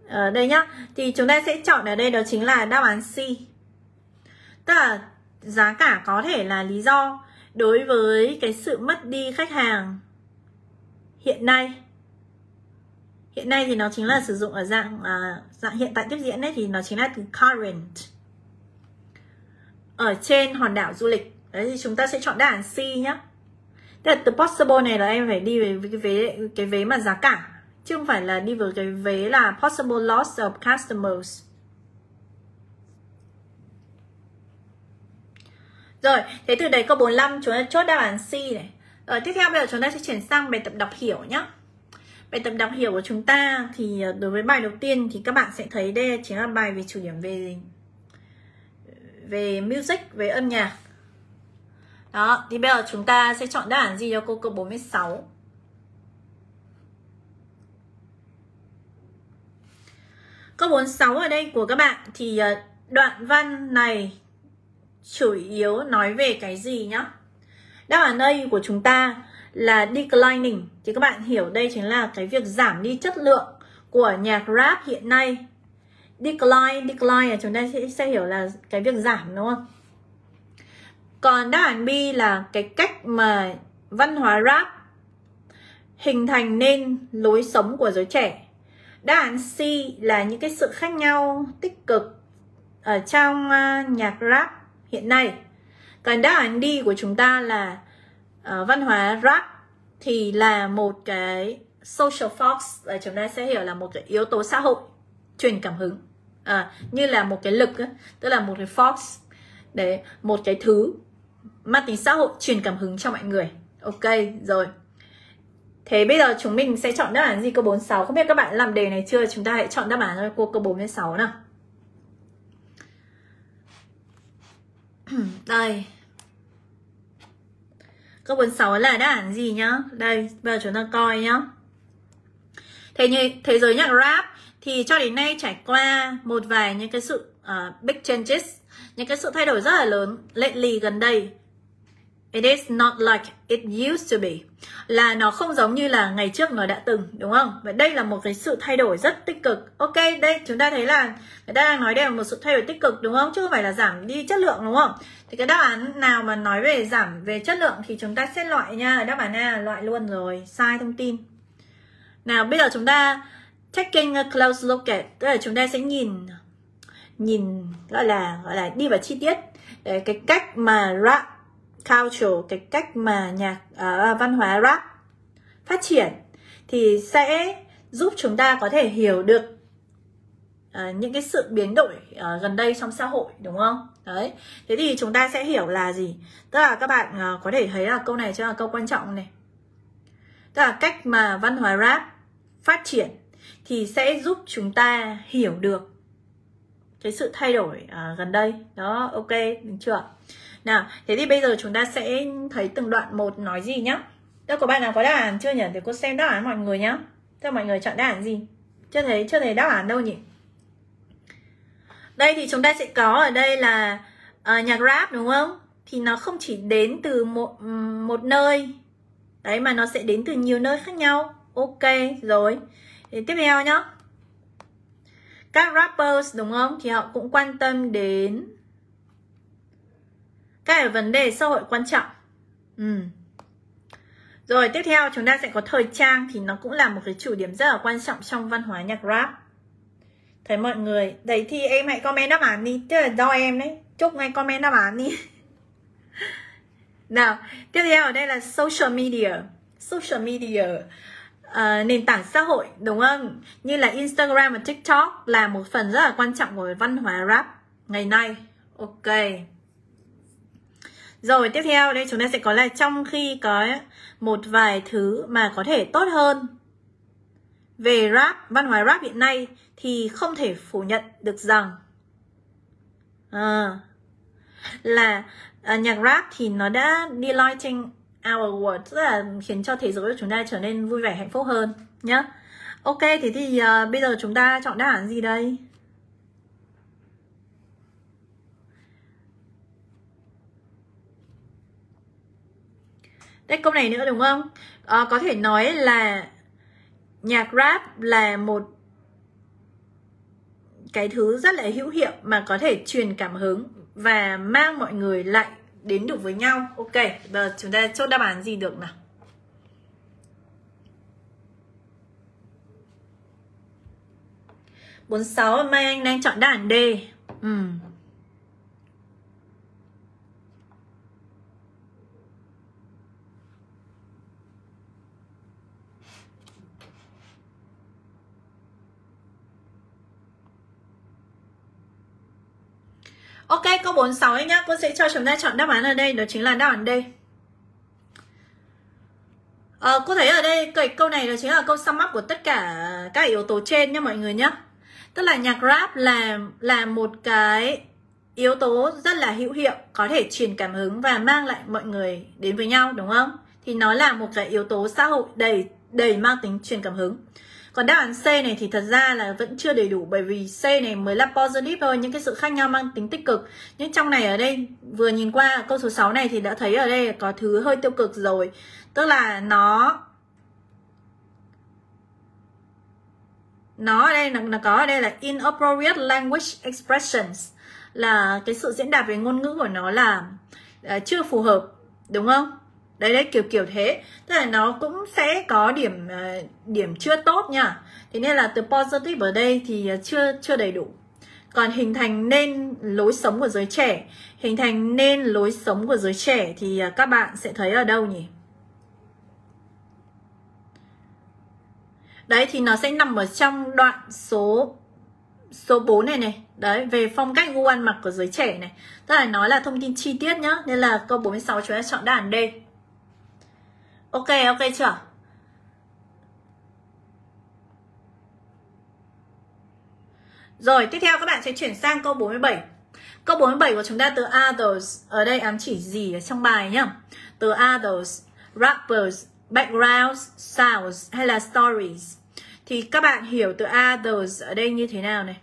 Ở đây nhá, thì chúng ta sẽ chọn ở đây đó chính là đáp án C. Tức là giá cả có thể là lý do đối với cái sự mất đi khách hàng hiện nay. Hiện nay thì nó chính là sử dụng ở dạng hiện tại tiếp diễn đấy, thì nó chính là từ current. Ở trên hòn đảo du lịch. Đấy thì chúng ta sẽ chọn đáp án C nhé. Tức là từ possible này là em phải đi về cái vế mà giá cả. Chứ không phải là đi về cái vế là possible loss of customers. Rồi, thế từ đấy câu 45 chúng ta chốt đáp án C này. Rồi, tiếp theo bây giờ chúng ta sẽ chuyển sang bài tập đọc hiểu nhé. Bài tập đọc hiểu của chúng ta thì đối với bài đầu tiên thì các bạn sẽ thấy đây chính là bài về chủ điểm về music, về âm nhạc. Đó, thì bây giờ chúng ta sẽ chọn đáp án gì cho cô câu 46. Câu 46 ở đây của các bạn thì đoạn văn này chủ yếu nói về cái gì nhá. Đáp án A của chúng ta là declining, thì các bạn hiểu đây chính là cái việc giảm đi chất lượng của nhạc rap hiện nay. Decline là chúng ta sẽ hiểu là cái việc giảm, đúng không? Còn đáp án B là cái cách mà văn hóa rap hình thành nên lối sống của giới trẻ. Đáp án C là những cái sự khác nhau tích cực ở trong nhạc rap hiện nay. Còn đáp án D của chúng ta là văn hóa rap thì là một cái social force, và chúng ta sẽ hiểu là một cái yếu tố xã hội truyền cảm hứng, như là một cái lực ấy, tức là một cái force, để một cái thứ mang tính xã hội truyền cảm hứng cho mọi người. Ok, rồi. Thế bây giờ chúng mình sẽ chọn đáp án gì câu 46? Không biết các bạn làm đề này chưa? Chúng ta hãy chọn đáp án cho câu 46 nào. Đây. Câu 46 là đáp án gì nhá? Đây, bây giờ chúng ta coi nhá. Thế giới nhạc rap thì cho đến nay trải qua một vài những cái sự big changes, những cái sự thay đổi rất là lớn lately, gần đây. It is not like it used to be. Là nó không giống như là ngày trước nó đã từng, đúng không? Và đây là một cái sự thay đổi rất tích cực. Ok, đây chúng ta thấy là người ta đang nói đây là một sự thay đổi tích cực, đúng không? Chứ không phải là giảm đi chất lượng, đúng không? Thì cái đáp án nào mà nói về giảm về chất lượng thì chúng ta sẽ loại nha. Đáp án A loại luôn rồi, sai thông tin. Nào, bây giờ chúng ta taking a close look at, tức là chúng ta sẽ nhìn gọi là đi vào chi tiết. Đấy, cái cách mà rap culture, cái cách mà văn hóa rap phát triển thì sẽ giúp chúng ta có thể hiểu được những cái sự biến đổi gần đây trong xã hội, đúng không? Đấy, thế thì chúng ta sẽ hiểu là gì? Tức là các bạn có thể thấy là câu này chính là câu quan trọng này. Tức là cách mà văn hóa rap phát triển thì sẽ giúp chúng ta hiểu được cái sự thay đổi gần đây. Đó, ok, đúng chưa? Nào, thế thì bây giờ chúng ta sẽ thấy từng đoạn một nói gì nhá. Đâu, có bạn nào có đáp án chưa nhỉ? Để cô xem đáp án mọi người nhá. Cho mọi người chọn đáp án gì? Chưa thấy đáp án đâu nhỉ? Đây thì chúng ta sẽ có ở đây là nhạc rap đúng không? Thì nó không chỉ đến từ một nơi. Đấy, mà nó sẽ đến từ nhiều nơi khác nhau. Ok, rồi. Thì tiếp theo nhá. Các rappers đúng không? Thì họ cũng quan tâm đến các vấn đề xã hội quan trọng. Rồi tiếp theo chúng ta sẽ có thời trang. Thì nó cũng là một cái chủ điểm rất là quan trọng trong văn hóa nhạc rap. Thấy mọi người. Đấy thì em hãy comment đáp án đi. Tức là do em đấy. Chúc ngay comment đáp án đi. Nào, tiếp theo ở đây là social media. Social media, nền tảng xã hội đúng không? Như là Instagram và TikTok là một phần rất là quan trọng của văn hóa rap ngày nay. Ok. Rồi tiếp theo đây chúng ta sẽ có là trong khi có một vài thứ mà có thể tốt hơn về rap, văn hóa rap hiện nay, thì không thể phủ nhận được rằng là nhạc rap thì nó đã delighting our world, tức là khiến cho thế giới của chúng ta trở nên vui vẻ, hạnh phúc hơn nhá. Ok, thế thì bây giờ chúng ta chọn đáp án gì đây? Đây, câu này nữa đúng không? Có thể nói là nhạc rap là một cái thứ rất là hữu hiệu mà có thể truyền cảm hứng và mang mọi người lại đến được với nhau. Ok, giờ chúng ta chốt đáp án gì được nào? Mai Anh đang chọn đáp án D. Ok, câu 46 ấy nhá, cô sẽ cho chúng ta chọn đáp án ở đây, đó chính là đáp án D. Cô thấy ở đây cái câu này đó chính là câu sum up của tất cả các yếu tố trên nhá mọi người nhá. Tức là nhạc rap là một cái yếu tố rất là hữu hiệu, có thể truyền cảm hứng và mang lại mọi người đến với nhau đúng không? Thì nó là một cái yếu tố xã hội đầy mang tính truyền cảm hứng. Còn đáp án C này thì thật ra là vẫn chưa đầy đủ, bởi vì C này mới là positive thôi, những cái sự khác nhau mang tính tích cực. Nhưng trong này ở đây vừa nhìn qua câu số 6 này thì đã thấy ở đây có thứ hơi tiêu cực rồi. Tức là nó ở đây nó có ở đây là inappropriate language expressions, là cái sự diễn đạt về ngôn ngữ của nó là chưa phù hợp đúng không? Đấy kiểu thế. Tức là nó cũng sẽ có điểm chưa tốt nha. Thế nên là từ positive ở đây thì chưa đầy đủ. Còn hình thành nên lối sống của giới trẻ thì các bạn sẽ thấy ở đâu nhỉ? Đấy thì nó sẽ nằm ở trong đoạn số 4 này này. Đấy, về phong cách gu ăn mặc của giới trẻ này. Tức là nó là thông tin chi tiết nhá. Nên là câu 46 chúng ta chọn đáp án D. Ok chưa? Rồi, tiếp theo các bạn sẽ chuyển sang câu 47. Câu 47 của chúng ta từ others ở đây ám chỉ gì ở trong bài nhá? Từ others, rappers, backgrounds, sounds hay là stories. Thì các bạn hiểu từ others ở đây như thế nào này?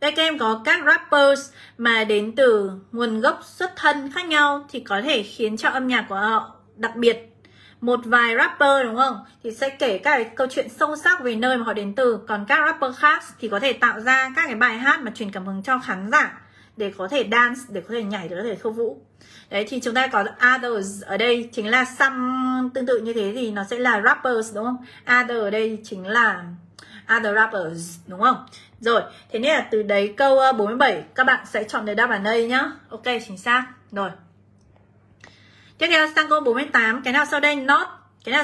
Đây các em có các rappers mà đến từ nguồn gốc xuất thân khác nhau thì có thể khiến cho âm nhạc của họ đặc biệt. Một vài rapper đúng không? Thì sẽ kể các cái câu chuyện sâu sắc về nơi mà họ đến từ. Còn các rapper khác thì có thể tạo ra các cái bài hát mà truyền cảm hứng cho khán giả để có thể dance, để có thể nhảy, để có thể khâu vũ. Đấy thì chúng ta có others ở đây chính là some tương tự như thế thì nó sẽ là rappers đúng không? Other ở đây chính là other rappers đúng không? Rồi, thế nên là từ đấy câu 47 các bạn sẽ chọn được đáp án đây nhá. Ok, chính xác. Rồi. Tiếp theo sang câu 48, cái nào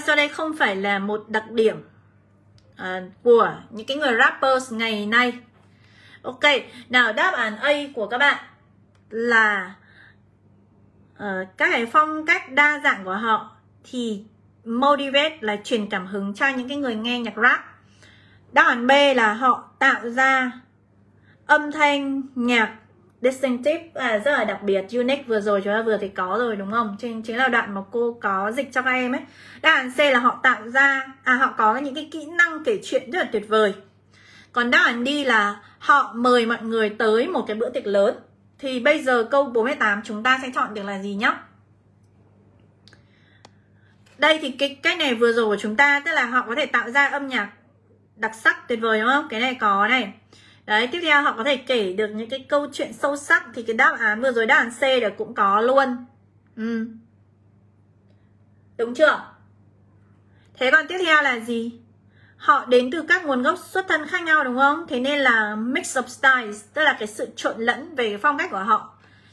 sau đây không phải là một đặc điểm của những cái người rappers ngày nay. Ok, nào đáp án A của các bạn là các cái phong cách đa dạng của họ thì motivate là truyền cảm hứng cho những cái người nghe nhạc rap. Đáp án B là họ tạo ra âm thanh nhạc distinctive, rất là đặc biệt, unique. Vừa rồi chúng ta vừa thì có rồi đúng không? Chính là đoạn mà cô có dịch cho các em ấy. Đáp án C là họ tạo ra, họ có những cái kỹ năng kể chuyện rất là tuyệt vời. Còn đáp án D là họ mời mọi người tới một cái bữa tiệc lớn. Thì bây giờ câu 48 chúng ta sẽ chọn được là gì nhá? Đây thì cái cách này vừa rồi của chúng ta, tức là họ có thể tạo ra âm nhạc đặc sắc tuyệt vời đúng không? Cái này có này. Đấy, tiếp theo họ có thể kể được những cái câu chuyện sâu sắc. Thì cái đáp án vừa rồi, đáp án C là cũng có luôn. Đúng chưa? Thế còn tiếp theo là gì? Họ đến từ các nguồn gốc xuất thân khác nhau đúng không? Thế nên là mix of styles, tức là cái sự trộn lẫn về phong cách của họ,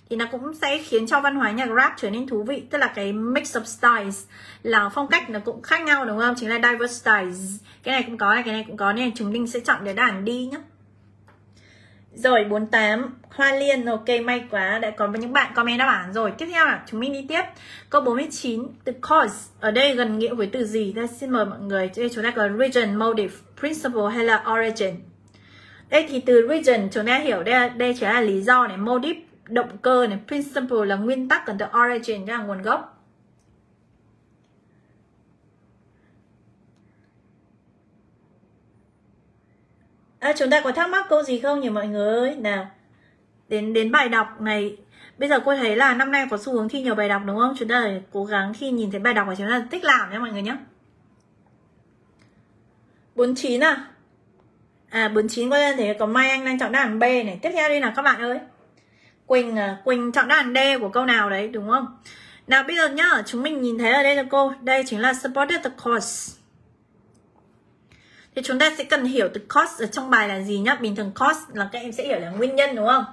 thì nó cũng sẽ khiến cho văn hóa nhạc rap trở nên thú vị. Tức là cái mix of styles là phong cách nó cũng khác nhau đúng không? Chính là diverse styles. Cái này cũng có này, cái này cũng có nên chúng mình sẽ chọn để đáp án đi nhé. Rồi 48, Hoa Liên, ok, may quá, đã có những bạn comment đáp án rồi. Tiếp theo là chúng mình đi tiếp. Câu 49, từ cause, ở đây gần nghĩa với từ gì? Đây, xin mời mọi người, đây chúng ta có region, motive, principle hay là origin. Đây thì từ region chúng ta hiểu đây chỉ là lý do này, motive, động cơ này, principle là nguyên tắc, còn từ origin là nguồn gốc. Chúng ta có thắc mắc câu gì không nhỉ mọi người ơi? Nào, đến bài đọc này. Bây giờ cô thấy là năm nay có xu hướng thi nhiều bài đọc đúng không? Chúng ta phải cố gắng khi nhìn thấy bài đọc của chúng ta tích làm nhé mọi người nhé. 49 à? 49 có nên thấy có Mai Anh đang chọn đáp án B này. Tiếp theo đây là các bạn ơi. Quỳnh à? Quỳnh chọn đáp án D của câu nào đấy đúng không? Nào bây giờ nhá, chúng mình nhìn thấy ở đây là cô, đây chính là supported the cause. Thì chúng ta sẽ cần hiểu từ cause ở trong bài là gì nhá. Bình thường cause là các em sẽ hiểu là nguyên nhân đúng không?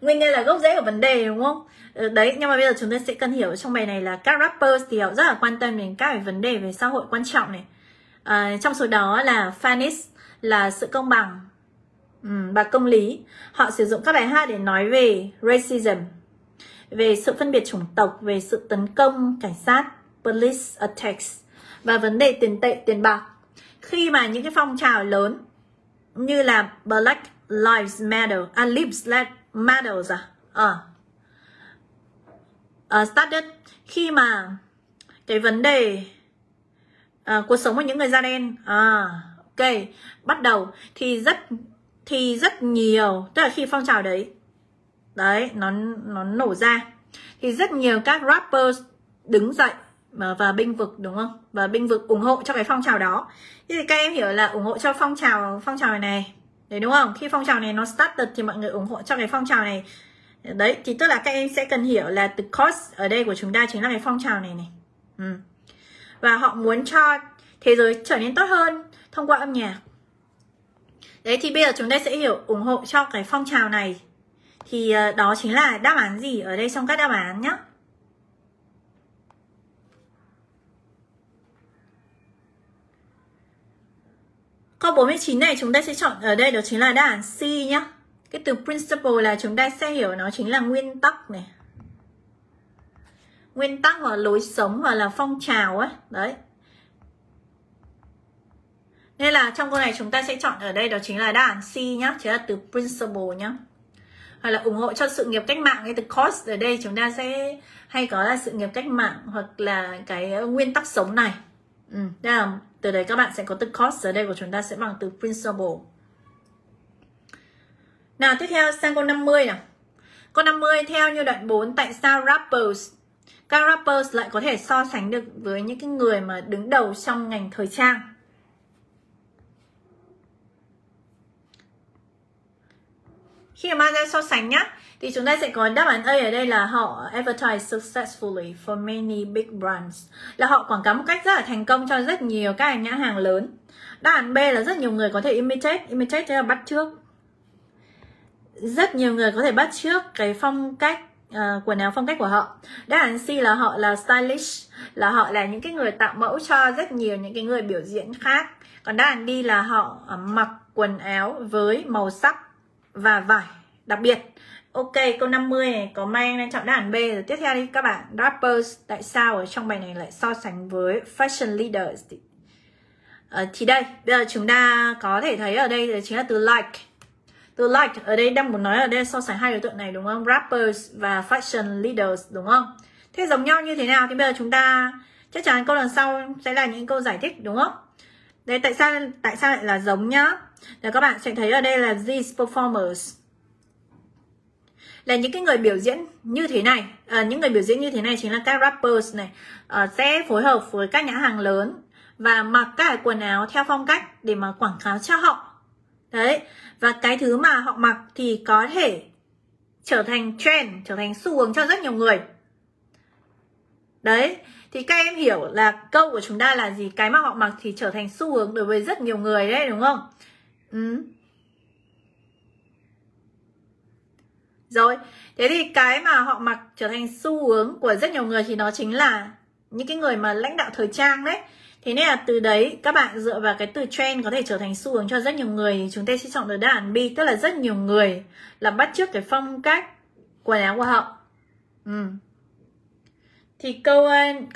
Nguyên nhân là gốc rễ của vấn đề đúng không? Đấy, nhưng mà bây giờ chúng ta sẽ cần hiểu trong bài này là các rappers thì họ rất là quan tâm đến các vấn đề về xã hội quan trọng này. Trong số đó là fairness là sự công bằng và công lý. Họ sử dụng các bài hát để nói về racism, về sự phân biệt chủng tộc, về sự tấn công cảnh sát, police attacks và vấn đề tiền tệ, tiền bạc. Khi mà những cái phong trào lớn như là Black Lives Matter, started, khi mà cái vấn đề cuộc sống của những người da đen bắt đầu thì rất nhiều, tức là khi phong trào đấy nó nổ ra thì rất nhiều các rappers đứng dậy và bênh vực đúng không? Và bênh vực ủng hộ cho cái phong trào đó. Thế thì các em hiểu là ủng hộ cho phong trào này. Đấy đúng không? Khi phong trào này nó started thì mọi người ủng hộ cho cái phong trào này. Đấy, thì tức là các em sẽ cần hiểu là the cause ở đây của chúng ta chính là cái phong trào này này. Và họ muốn cho thế giới trở nên tốt hơn thông qua âm nhạc. Đấy thì bây giờ chúng ta sẽ hiểu ủng hộ cho cái phong trào này. Thì đó chính là đáp án gì ở đây trong các đáp án nhá. Câu 49 này chúng ta sẽ chọn ở đây đó chính là đáp án C nhá. Cái từ principle là chúng ta sẽ hiểu nó chính là nguyên tắc này. Nguyên tắc hoặc lối sống hoặc là phong trào ấy. Đấy. Nên là trong câu này chúng ta sẽ chọn ở đây đó chính là đáp án C nhá. Chính là từ principle nhá. Hoặc là ủng hộ cho sự nghiệp cách mạng, cái từ cause ở đây chúng ta sẽ hay có là sự nghiệp cách mạng hoặc là cái nguyên tắc sống này. Đây là từ đấy các bạn sẽ có từ cause, ở đây của chúng ta sẽ bằng từ principle. Nào tiếp theo sang câu 50 nào. Câu 50 theo như đoạn 4, tại sao các rappers lại có thể so sánh được với những cái người mà đứng đầu trong ngành thời trang? Khi mà ra so sánh nhá, thì chúng ta sẽ có đáp án A ở đây là họ advertise successfully for many big brands. Là họ quảng cáo một cách rất là thành công cho rất nhiều các nhãn hàng lớn. Đáp án B là rất nhiều người có thể imitate là bắt chước. Rất nhiều người có thể bắt chước cái phong cách quần áo, phong cách của họ. Đáp án C là họ là stylish, là họ là những cái người tạo mẫu cho rất nhiều những cái người biểu diễn khác. Còn đáp án D là họ mặc quần áo với màu sắc và vải đặc biệt. Ok, câu 50 này có mang nên chọn đáp án B rồi. Tiếp theo đi các bạn. Rappers tại sao ở trong bài này lại so sánh với fashion leaders? Thì đây, bây giờ chúng ta có thể thấy ở đây chính là từ like. Từ like ở đây đang muốn nói ở đây so sánh hai đối tượng này đúng không? Rappers và fashion leaders đúng không? Thế giống nhau như thế nào? Thì bây giờ chúng ta chắc chắn câu lần sau sẽ là những câu giải thích đúng không? Đây, tại sao lại là giống nhá? Là các bạn sẽ thấy ở đây là these performers là những cái người biểu diễn như thế này, những người biểu diễn như thế này chính là các rappers này, sẽ phối hợp với các nhãn hàng lớn và mặc các quần áo theo phong cách để mà quảng cáo cho họ đấy, và cái thứ mà họ mặc thì có thể trở thành trend, trở thành xu hướng cho rất nhiều người đấy. Thì các em hiểu là câu của chúng ta là gì? Cái mà họ mặc thì trở thành xu hướng đối với rất nhiều người đấy đúng không? Rồi, thế thì cái mà họ mặc trở thành xu hướng của rất nhiều người thì nó chính là những cái người mà lãnh đạo thời trang đấy. Thế nên là từ đấy các bạn dựa vào cái từ trend có thể trở thành xu hướng cho rất nhiều người thì chúng ta sẽ chọn được đáp án B, tức là rất nhiều người làm bắt chước cái phong cách quần áo của họ. Thì câu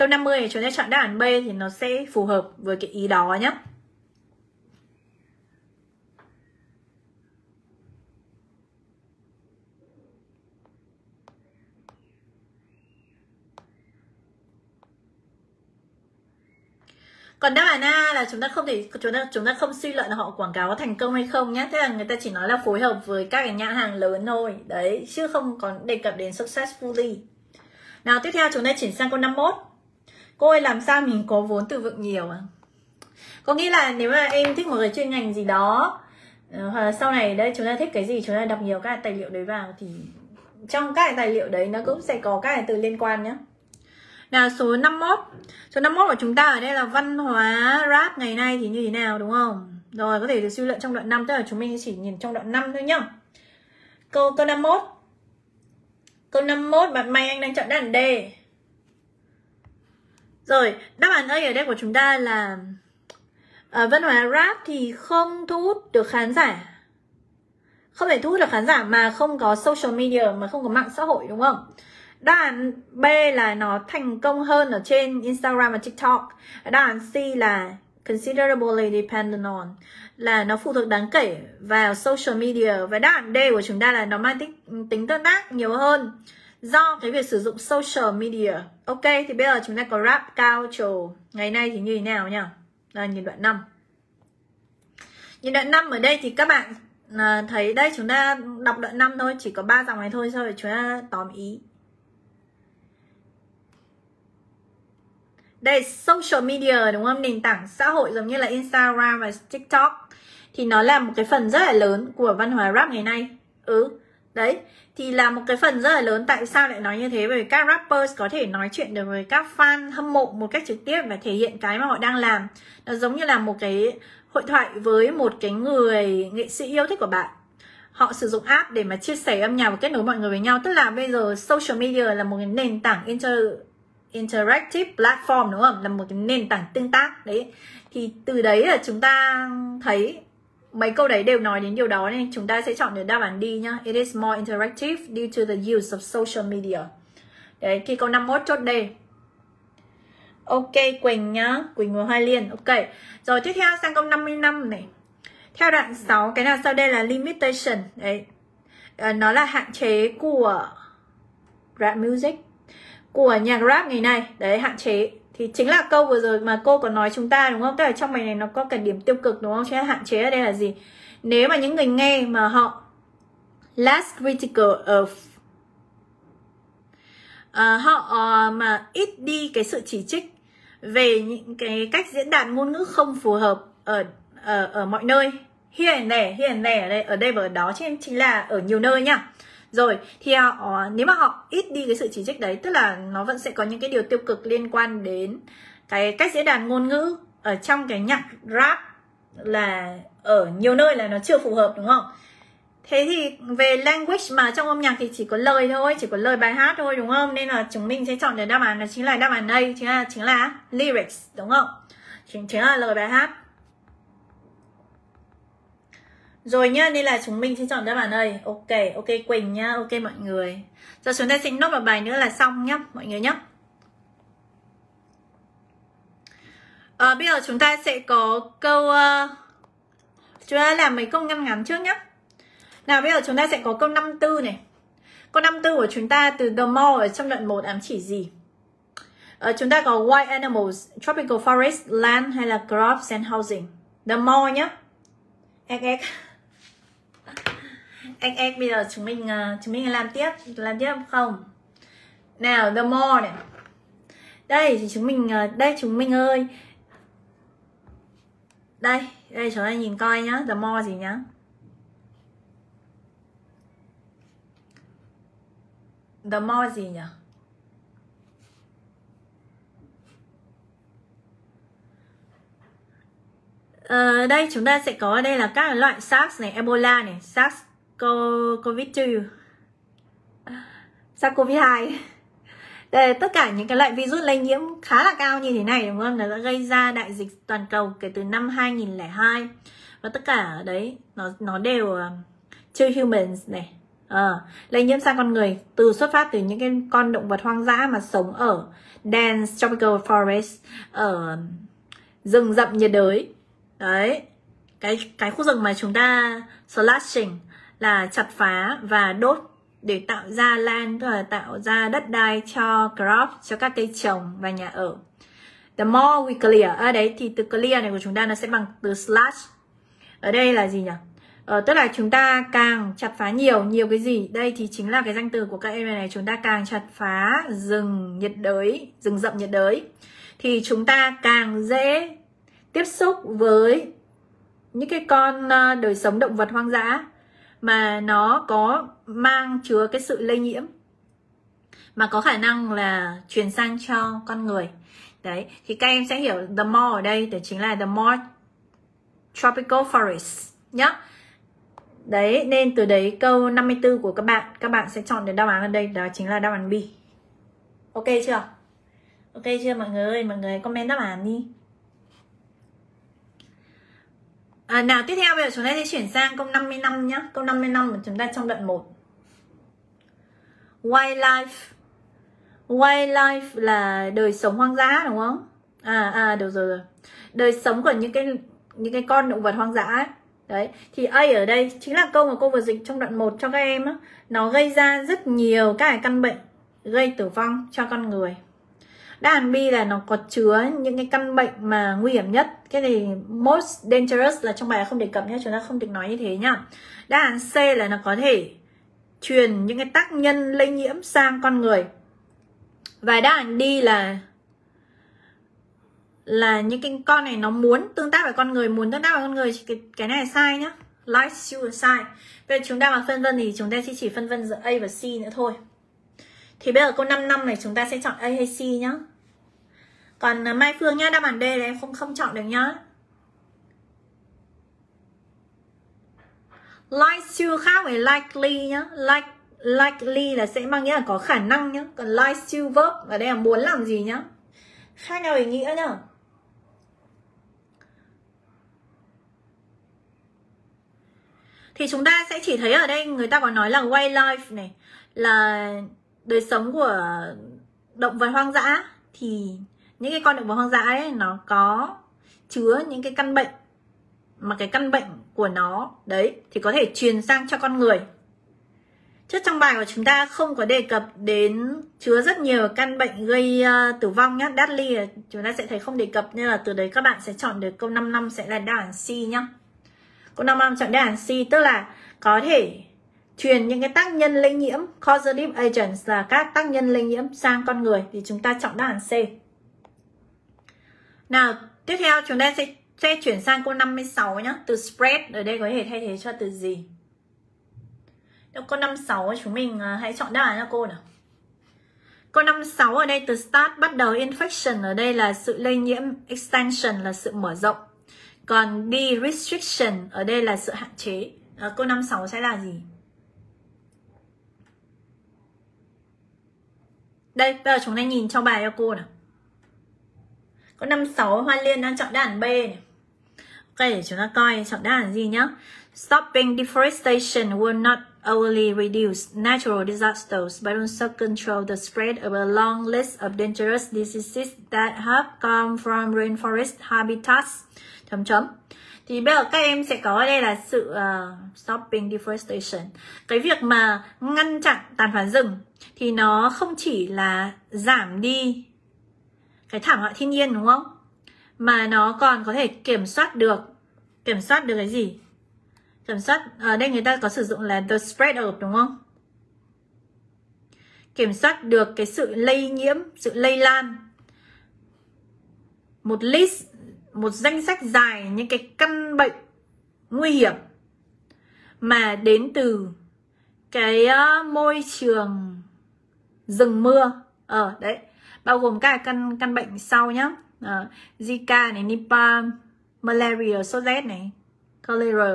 50 này chúng ta chọn đáp án B thì nó sẽ phù hợp với cái ý đó nhé. Còn đáp án A là chúng ta không suy luận là họ quảng cáo có thành công hay không nhé. Thế là người ta chỉ nói là phối hợp với các cái nhãn hàng lớn thôi. Đấy, chứ không còn đề cập đến successfully. Nào, tiếp theo chúng ta chuyển sang câu 51. Cô ơi, làm sao mình có vốn từ vựng nhiều à? Có nghĩa là nếu mà em thích một cái chuyên ngành gì đó, hoặc là sau này đây chúng ta thích cái gì, chúng ta đọc nhiều các tài liệu đấy vào thì trong các tài liệu đấy nó cũng sẽ có các từ liên quan nhé. Nào, số 51. Số 51 của chúng ta ở đây là văn hóa rap ngày nay thì như thế nào đúng không? Rồi, có thể được suy luận trong đoạn 5, tức là chúng mình chỉ nhìn trong đoạn 5 thôi nhá. Câu 51. Câu 51 bạn Mai Anh đang chọn đáp án D. Rồi, đáp án A ở đây của chúng ta là văn hóa rap thì không thu hút được khán giả. Không thể thu hút được khán giả mà không có social media, mà không có mạng xã hội đúng không? Đáp án B là nó thành công hơn ở trên Instagram và TikTok. Đáp án C là considerably dependent on, là nó phụ thuộc đáng kể vào social media. Và đáp án D của chúng ta là nó mang tính tương tác nhiều hơn do cái việc sử dụng social media. Ok, thì bây giờ chúng ta có rap culture ngày nay thì như thế nào nhỉ? Đây, nhìn đoạn 5. Nhìn đoạn 5 ở đây thì các bạn thấy đây chúng ta đọc đoạn 5 thôi, chỉ có 3 dòng này thôi, sau đó chúng ta tóm ý. Đây, social media đúng không? Nền tảng xã hội giống như là Instagram và TikTok thì nó là một cái phần rất là lớn của văn hóa rap ngày nay. Đấy, thì là một cái phần rất là lớn. Tại sao lại nói như thế? Bởi vì các rappers có thể nói chuyện được với các fan hâm mộ một cách trực tiếp và thể hiện cái mà họ đang làm. Nó giống như là một cái hội thoại với một cái người nghệ sĩ yêu thích của bạn. Họ sử dụng app để mà chia sẻ âm nhạc và kết nối mọi người với nhau. Tức là bây giờ social media là một cái nền tảng interactive platform đúng không? Là một cái nền tảng tương tác đấy. Thì từ đấy là chúng ta thấy mấy câu đấy đều nói đến điều đó nên chúng ta sẽ chọn được đáp án D nhá. It is more interactive due to the use of social media. Đấy, khi câu 51 chốt D. Ok Quỳnh nhá, Quỳnh và Hoa Liên. Ok. Rồi tiếp theo sang câu 55 này. Theo đoạn 6 cái nào sau đây là limitation. Đấy. Nó là hạn chế của rap music, của nhạc rap ngày nay. Đấy, hạn chế thì chính là câu vừa rồi mà cô có nói chúng ta đúng không? Tức là trong bài này nó có cả điểm tiêu cực đúng không? Chứ hạn chế ở đây là gì? Nếu mà những người nghe mà họ less critical of, mà ít đi cái sự chỉ trích về những cái cách diễn đạt ngôn ngữ không phù hợp ở mọi nơi, here and there ở đây và ở đó, chứ chính là ở nhiều nơi nhá. Rồi, thì nếu mà họ ít đi cái sự chỉ trích đấy, tức là nó vẫn sẽ có những cái điều tiêu cực liên quan đến cái cách diễn đạt ngôn ngữ ở trong cái nhạc rap là ở nhiều nơi là nó chưa phù hợp đúng không? Thế thì về language mà trong âm nhạc thì chỉ có lời thôi, chỉ có lời bài hát thôi đúng không? Nên là chúng mình sẽ chọn được đáp án là chính là đáp án A, chính là lyrics đúng không? Chính là lời bài hát. Rồi nhá, nên là chúng mình sẽ chọn đáp án này. Ok, ok Quỳnh nhá, ok mọi người. Giờ chúng ta sẽ nốt vào bài nữa là xong nhá, mọi người nhá. Bây giờ chúng ta sẽ có câu... chúng ta làm mấy câu ngắn ngắn trước nhá. Nào bây giờ chúng ta sẽ có câu 54 này. Câu 54 của chúng ta từ The Mall ở trong đoạn 1 ám chỉ gì? Chúng ta có wild animals, tropical forest, land hay là crops and housing. The Mall nhá. XX bây giờ chúng mình làm tiếp không? Nào The Mall này. Đây thì chúng mình ơi. Đây chúng ta nhìn coi nhá, The Mall gì nhá. The Mall gì nhỉ? Đây chúng ta sẽ có đây là các loại SARS này, Ebola này, SARS COVID-2, SARS COVID-2. Đây là tất cả những cái loại virus lây nhiễm khá là cao như thế này đúng không? Nó đã gây ra đại dịch toàn cầu kể từ năm 2002. Và tất cả đấy nó đều to humans này. Lây nhiễm sang con người từ xuất phát từ những cái con động vật hoang dã mà sống ở dense tropical forest, ở rừng rậm nhiệt đới. Đấy, cái khu rừng mà chúng ta slashing là chặt phá và đốt để tạo ra land, tức là tạo ra đất đai cho crop, cho các cây trồng và nhà ở. The more we clear, đấy thì từ clear này của chúng ta nó sẽ bằng từ slash. Ở đây là gì nhỉ? Tức là chúng ta càng chặt phá nhiều cái gì? Đây thì chính là cái danh từ của các em này. Chúng ta càng chặt phá rừng nhiệt đới, rừng rậm nhiệt đới thì chúng ta càng dễ tiếp xúc với những cái con đời sống động vật hoang dã mà nó có mang chứa cái sự lây nhiễm mà có khả năng là truyền sang cho con người. Đấy, thì các em sẽ hiểu the more ở đây thì chính là the more tropical forest nhá. Đấy, nên từ đấy câu 54 của các bạn sẽ chọn được đáp án ở đây, đó chính là đáp án B. Ok chưa? Ok chưa mọi người ơi, mọi người comment đáp án đi. Nào tiếp theo bây giờ chúng ta sẽ chuyển sang câu 55 nhá. Câu 55 của chúng ta trong đoạn 1. Wildlife là đời sống hoang dã đúng không? Được rồi. Đời sống của những cái con động vật hoang dã ấy. Đấy, thì A ở đây chính là câu mà cô vừa dịch trong đoạn 1 cho các em á. Nó gây ra rất nhiều các căn bệnh gây tử vong cho con người. Đáp án B là nó có chứa những cái căn bệnh mà nguy hiểm nhất. Cái này most dangerous là trong bài không đề cập nhé, chúng ta không được nói như thế nhá. Đáp án C là nó có thể truyền những cái tác nhân lây nhiễm sang con người. Và đáp án D là những cái con này nó muốn tương tác với con người, cái này là sai nhá, like suicide. Bây giờ chúng ta mà phân vân thì chúng ta sẽ chỉ phân vân giữa A và C nữa thôi. Thì bây giờ câu 55 này chúng ta sẽ chọn A hay C nhá. Còn Mai Phương nhá, đáp án D là em không chọn được nhá. Like to khác với likely nhá. Likely là sẽ mang nghĩa là có khả năng nhá. Còn like to verb ở đây là muốn làm gì nhá. Khác nhau ý nghĩa nhá. Thì chúng ta sẽ chỉ thấy ở đây người ta có nói là wildlife này, là đời sống của động vật hoang dã. Thì những cái con động vật hoang dã ấy nó có chứa những cái căn bệnh mà cái căn bệnh của nó đấy thì có thể truyền sang cho con người. Chứ trong bài của chúng ta không có đề cập đến chứa rất nhiều căn bệnh gây tử vong nhá. Deadly chúng ta sẽ thấy không đề cập, nên là từ đấy các bạn sẽ chọn được câu 55 sẽ là đáp án C nhá. Câu 55 chọn đáp án C, tức là có thể truyền những cái tác nhân lây nhiễm, causative agents là các tác nhân lây nhiễm sang con người, thì chúng ta chọn đáp án C. Nào, tiếp theo chúng ta sẽ chuyển sang câu 56 nhá. Từ spread ở đây có thể thay thế cho từ gì? Đâu, câu 56 chúng mình hãy chọn đáp án cho cô nào. Câu 56 ở đây từ start bắt đầu, infection ở đây là sự lây nhiễm, extension là sự mở rộng. Còn de restriction ở đây là sự hạn chế. Câu 56 sẽ là gì? Đây, bây giờ chúng ta nhìn trong bài cho cô nào. Câu 56 Hoa Liên đang chọn đáp án B này. Ok, để chúng ta coi chọn đáp án gì nhá. Stopping deforestation will not only reduce natural disasters, but also control the spread of a long list of dangerous diseases that have come from rainforest habitats. Thì bây giờ các em sẽ có ở đây là sự stopping deforestation. Cái việc mà ngăn chặn tàn phá rừng thì nó không chỉ là giảm đi cái thảm họa thiên nhiên, đúng không? Mà nó còn có thể kiểm soát được. Kiểm soát được cái gì? Kiểm soát, ở đây người ta có sử dụng là the spread of, đúng không? Kiểm soát được cái sự lây nhiễm, sự lây lan. Một list, một danh sách dài những cái căn bệnh nguy hiểm mà đến từ cái môi trường rừng mưa. Đấy, bao gồm các căn bệnh sau nhá. Zika này, Nipah, Malaria, sốt rét này, Cholera,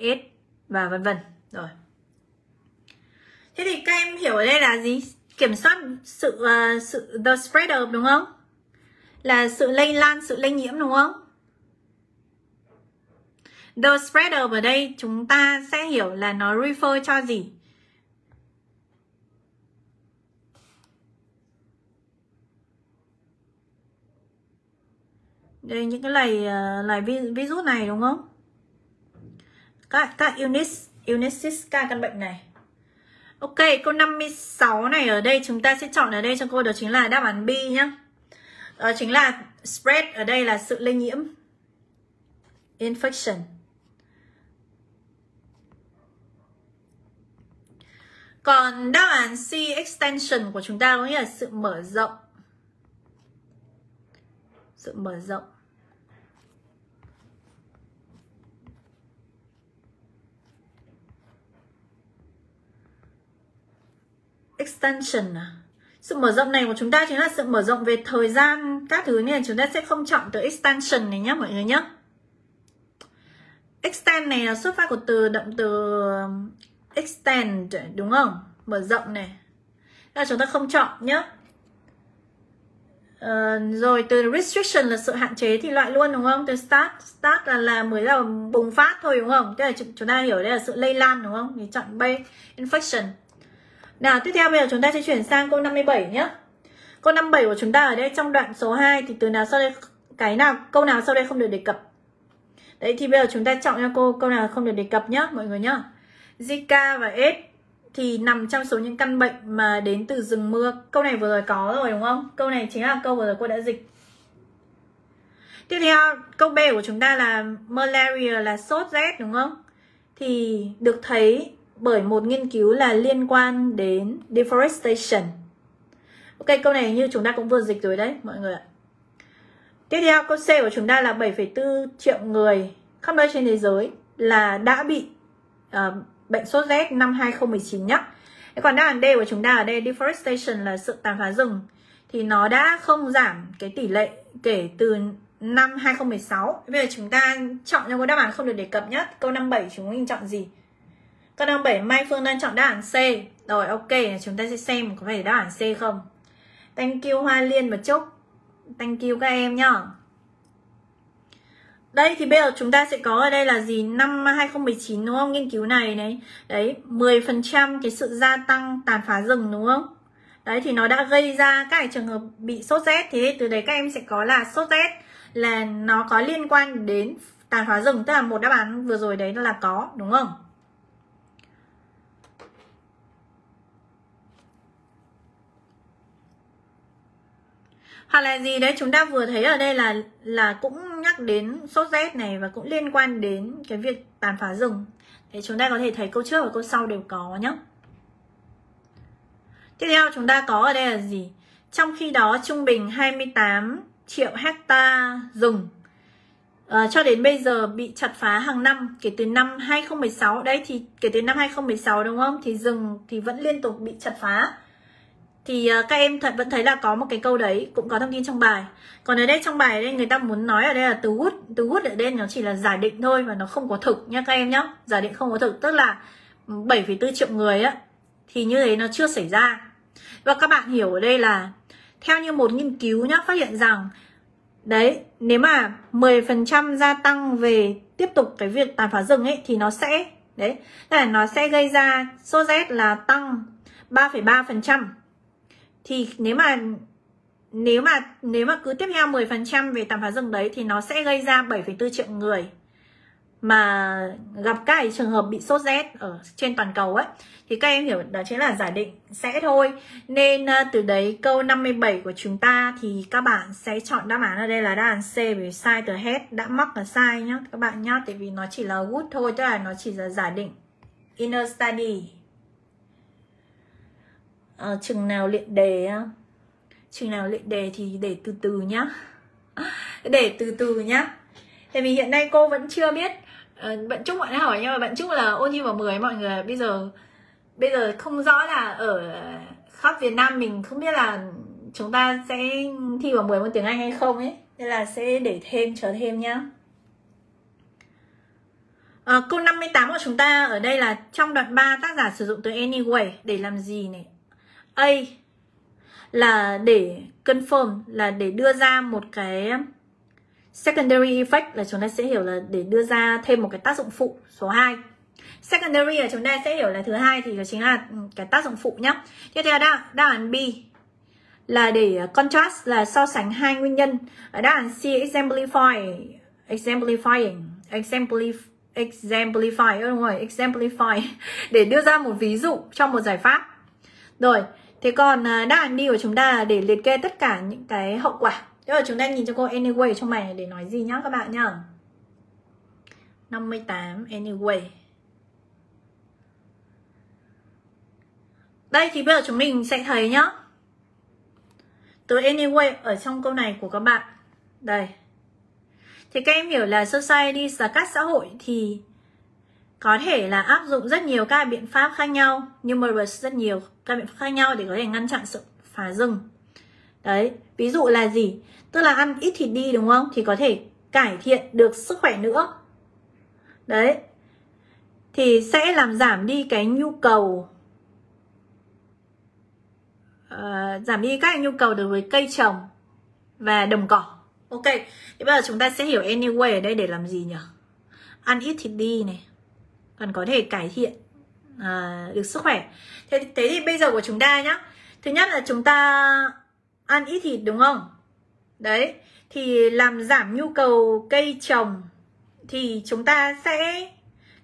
AIDS và vân vân. Rồi. Thế thì các em hiểu ở đây là gì? Kiểm soát sự the spread of, đúng không? Là sự lây lan, sự lây nhiễm, đúng không? The spread of ở đây chúng ta sẽ hiểu là nó refer cho gì? Đây, những cái loài virus này, đúng không? Các illnesses, các căn bệnh này. Ok, câu 56 này ở đây chúng ta sẽ chọn ở đây cho cô đó chính là đáp án B nhá. Đó chính là spread ở đây là sự lây nhiễm, infection. Còn đáp án C, extension của chúng ta có nghĩa là sự mở rộng. Sự mở rộng. Extension à? Sự mở rộng này của chúng ta chính là sự mở rộng về thời gian các thứ, nên chúng ta sẽ không chọn từ extension này nhé mọi người nhé. Extend này là xuất phát của từ động từ extend, đúng không? Mở rộng này. Thế là chúng ta không chọn nhé. Rồi từ restriction là sự hạn chế thì loại luôn, đúng không? Từ start là mới là bùng phát thôi, đúng không? Thế là chúng ta hiểu đây là sự lây lan, đúng không? Thì chọn B, infection. Nào, tiếp theo bây giờ chúng ta sẽ chuyển sang câu 57 nhé. Câu 57 của chúng ta ở đây trong đoạn số 2 thì từ nào sau đây, câu nào sau đây không được đề cập. Đấy thì bây giờ chúng ta chọn cho cô câu nào không được đề cập nhé mọi người nhé. Zika và AIDS thì nằm trong số những căn bệnh mà đến từ rừng mưa. Câu này vừa rồi có rồi, đúng không? Câu này chính là câu vừa rồi cô đã dịch. Tiếp theo câu B của chúng ta là malaria là sốt rét, đúng không? Thì được thấy bởi một nghiên cứu là liên quan đến deforestation. Ok, câu này như chúng ta cũng vừa dịch rồi đấy mọi người ạ. Tiếp theo câu C của chúng ta là 7,4 triệu người khắp nơi trên thế giới là đã bị bệnh sốt rét năm 2019 nhé. Còn đáp án D của chúng ta ở đây deforestation là sự tàn phá rừng thì nó đã không giảm cái tỷ lệ kể từ năm 2016. Bây giờ chúng ta chọn cho đáp án không được đề cập nhất. Câu 57 chúng mình chọn gì? Câu 57 Mai Phương đang chọn đáp án C. Rồi, ok, chúng ta sẽ xem có phải đáp án C không. Thank you Hoa Liên và Trúc. Thank you các em nhá. Đây thì bây giờ chúng ta sẽ có ở đây là gì? Năm 2019 đúng không? Nghiên cứu này này. Đấy, 10% cái sự gia tăng tàn phá rừng đúng không? Đấy thì nó đã gây ra các trường hợp bị sốt rét. Thế từ đấy các em sẽ có là sốt rét là nó có liên quan đến tàn phá rừng. Tức là một đáp án vừa rồi đấy là có, đúng không? Hoặc là gì đấy chúng ta vừa thấy ở đây là cũng nhắc đến sốt rét này và cũng liên quan đến cái việc tàn phá rừng. Thế chúng ta có thể thấy câu trước và câu sau đều có nhé. Tiếp theo chúng ta có ở đây là gì? Trong khi đó trung bình 28 triệu hecta rừng cho đến bây giờ bị chặt phá hàng năm kể từ năm 2016. Đấy thì kể từ năm 2016 đúng không? Thì rừng thì vẫn liên tục bị chặt phá. Thì các em vẫn thấy là có một cái câu đấy cũng có thông tin trong bài. Còn ở đây trong bài đây người ta muốn nói ở đây là từ hút ở đây nó chỉ là giả định thôi và nó không có thực nha các em nhá. Giả định không có thực tức là 7,4 triệu người á thì như thế nó chưa xảy ra. Và các bạn hiểu ở đây là theo như một nghiên cứu nhá, phát hiện rằng Đấy, nếu mà 10% gia tăng về tiếp tục cái việc tàn phá rừng ấy thì nó sẽ đấy, tức là nó sẽ gây ra số Z là tăng 3,3%. Thì nếu mà cứ tiếp theo 10% về tàn phá rừng đấy thì nó sẽ gây ra 7,4 triệu người mà gặp các trường hợp bị sốt rét ở trên toàn cầu ấy, thì các em hiểu đó chính là giả định sẽ thôi. Nên từ đấy câu 57 của chúng ta thì các bạn sẽ chọn đáp án ở đây là đáp án C, vì sai từ hết đã mắc là sai nhá các bạn nhá, tại vì nó chỉ là good thôi, tức là nó chỉ là giả định. Inner study chừng nào luyện đề, thì để từ từ nhá, tại vì hiện nay cô vẫn chưa biết. Bạn Trúc bạn đã hỏi, nhưng mà bạn Trúc là ôn thi vào 10 mọi người. Bây giờ không rõ là ở khắp Việt Nam mình không biết là chúng ta sẽ thi vào 10 môn tiếng Anh hay không ấy, nên là sẽ để thêm, chờ thêm nhá. Câu 58 của chúng ta ở đây là trong đoạn 3 tác giả sử dụng từ anyway để làm gì này. A là để confirm, là để đưa ra một cái secondary effect, là chúng ta sẽ hiểu là để đưa ra thêm một cái tác dụng phụ. Số 2 secondary là chúng ta sẽ hiểu là thứ hai, thì đó chính là cái tác dụng phụ nhá. Tiếp theo đáp án B là để contrast, là so sánh hai nguyên nhân. Ở đáp án C exemplify để đưa ra một ví dụ cho một giải pháp. Rồi, thế còn đáp án D của chúng ta là để liệt kê tất cả những cái hậu quả. Thế rồi chúng ta nhìn cho cô anyway trong bài này để nói gì nhá các bạn nhá. 58 anyway. Đây thì bây giờ chúng mình sẽ thấy nhá, từ anyway ở trong câu này của các bạn. Đây. Thì các em hiểu là society là các xã hội thì có thể là áp dụng rất nhiều các biện pháp khác nhau, numerous, rất nhiều các biện pháp khác nhau để có thể ngăn chặn sự phá rừng. Đấy, ví dụ là gì? Tức là ăn ít thịt đi đúng không? Thì có thể cải thiện được sức khỏe nữa. Đấy, thì sẽ làm giảm đi cái nhu cầu, giảm đi các nhu cầu đối với cây trồng và đồng cỏ. Ok, thế bây giờ chúng ta sẽ hiểu anyway ở đây để làm gì nhỉ? Ăn ít thịt đi này, còn có thể cải thiện được sức khỏe. Thế thì bây giờ của chúng ta nhá, thứ nhất là chúng ta ăn ít thịt đúng không? Đấy, thì làm giảm nhu cầu cây trồng thì chúng ta sẽ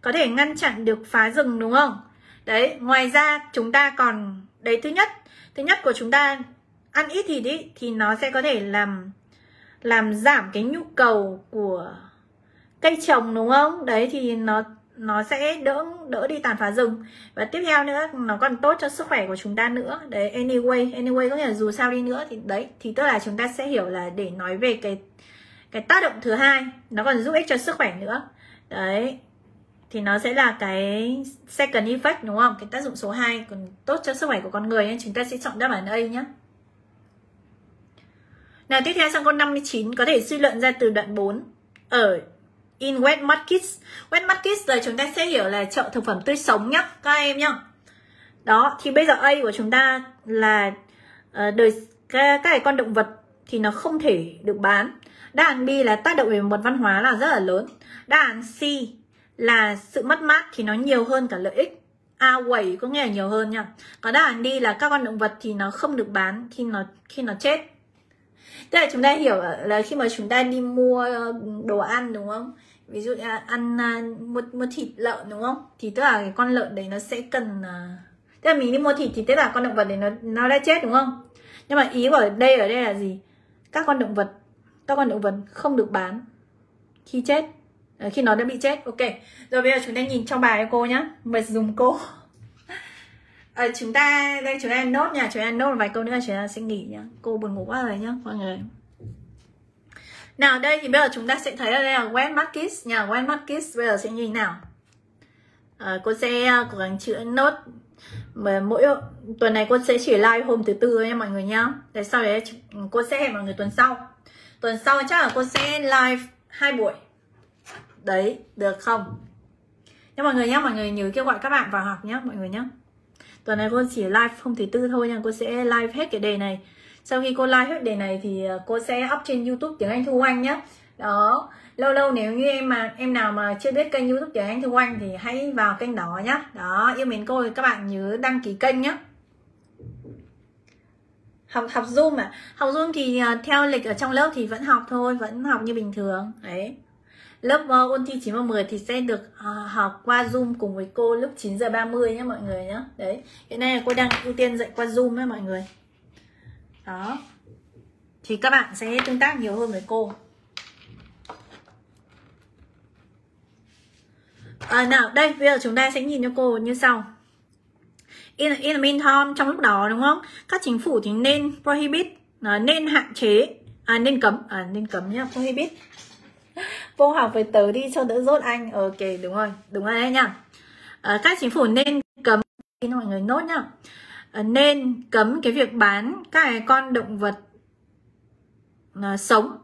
có thể ngăn chặn được phá rừng đúng không? Đấy, ngoài ra chúng ta còn đấy, thứ nhất của chúng ta ăn ít thịt ý, thì nó sẽ có thể làm giảm cái nhu cầu của cây trồng đúng không? Đấy thì nó sẽ đỡ đi tàn phá rừng, và tiếp theo nữa nó còn tốt cho sức khỏe của chúng ta nữa. Đấy, anyway có nghĩa là dù sao đi nữa thì đấy, thì tức là chúng ta sẽ hiểu là để nói về cái tác động thứ hai, nó còn giúp ích cho sức khỏe nữa. Đấy, thì nó sẽ là cái second effect đúng không? Cái tác dụng số 2 còn tốt cho sức khỏe của con người, nên chúng ta sẽ chọn đáp án A nhé. Nào, tiếp theo sang câu 59, có thể suy luận ra từ đoạn 4 ở in wet markets. Wet markets rồi chúng ta sẽ hiểu là chợ thực phẩm tươi sống nhá các em nhá. Đó, thì bây giờ A của chúng ta là các con động vật thì nó không thể được bán. Đáp án B là tác động về một văn hóa là rất là lớn. Đáp án C là sự mất mát thì nó nhiều hơn cả lợi ích. A quẩy có nghĩa là nhiều hơn nhá. Còn đáp án D là các con động vật thì nó không được bán khi nó chết. Tức là chúng ta hiểu là khi mà chúng ta đi mua đồ ăn đúng không? Ví dụ là ăn mua thịt lợn đúng không? Thì tức là cái con lợn đấy nó sẽ cần, tức là mình đi mua thịt thì tức là con động vật đấy nó đã chết đúng không? Nhưng mà ý của đây ở đây là gì? Các con động vật không được bán khi chết, khi nó đã bị chết. Ok, rồi bây giờ chúng ta nhìn trong bài cô nhá, mệt dùng cô. Chúng ta đây, chúng ta nốt nha, chúng ta nốt vài câu nữa chúng ta sẽ nghỉ nhá, cô buồn ngủ quá rồi nhá mọi người. Nào, đây thì bây giờ chúng ta sẽ thấy ở đây là wet markets nha. Wet markets bây giờ sẽ như thế nào? Cô sẽ cố gắng chữa nốt, mỗi tuần này cô sẽ chỉ live hôm thứ Tư nha mọi người nhá. Để sau đấy cô sẽ hẹn mọi người tuần sau chắc là cô sẽ live 2 buổi đấy, được không nha mọi người nhá? Mọi người nhớ kêu gọi các bạn vào học nhá mọi người nhá. Tuần này cô chỉ live hôm thứ Tư thôi nha, cô sẽ live hết cái đề này. Sau khi cô like hết đề này thì cô sẽ up trên YouTube Tiếng Anh Thu Oanh nhé. Đó, lâu lâu nếu như em nào mà chưa biết kênh YouTube Tiếng Anh Thu Oanh thì hãy vào kênh đó nhé. Đó, yêu mến cô thì các bạn nhớ đăng ký kênh nhé. Học Zoom à? Học Zoom thì theo lịch ở trong lớp thì vẫn học thôi, vẫn học như bình thường. Đấy. Lớp ôn thi 9/10 thì sẽ được học qua Zoom cùng với cô lúc 9:30 nhé mọi người nhé. Đấy, hiện nay là cô đang ưu tiên dạy qua Zoom đấy mọi người. Đó. Thì các bạn sẽ tương tác nhiều hơn với cô. Nào, đây, bây giờ chúng ta sẽ nhìn cho cô như sau. In the meantime, trong lúc đó đúng không? Các chính phủ thì nên prohibit, nên hạn chế, nên cấm nhá, prohibit. Vô học với tớ đi cho đỡ rốt anh. Ok, đúng rồi đấy nhá. Các chính phủ nên cấm, mọi người nốt nhá. Nên cấm cái việc bán các con động vật sống,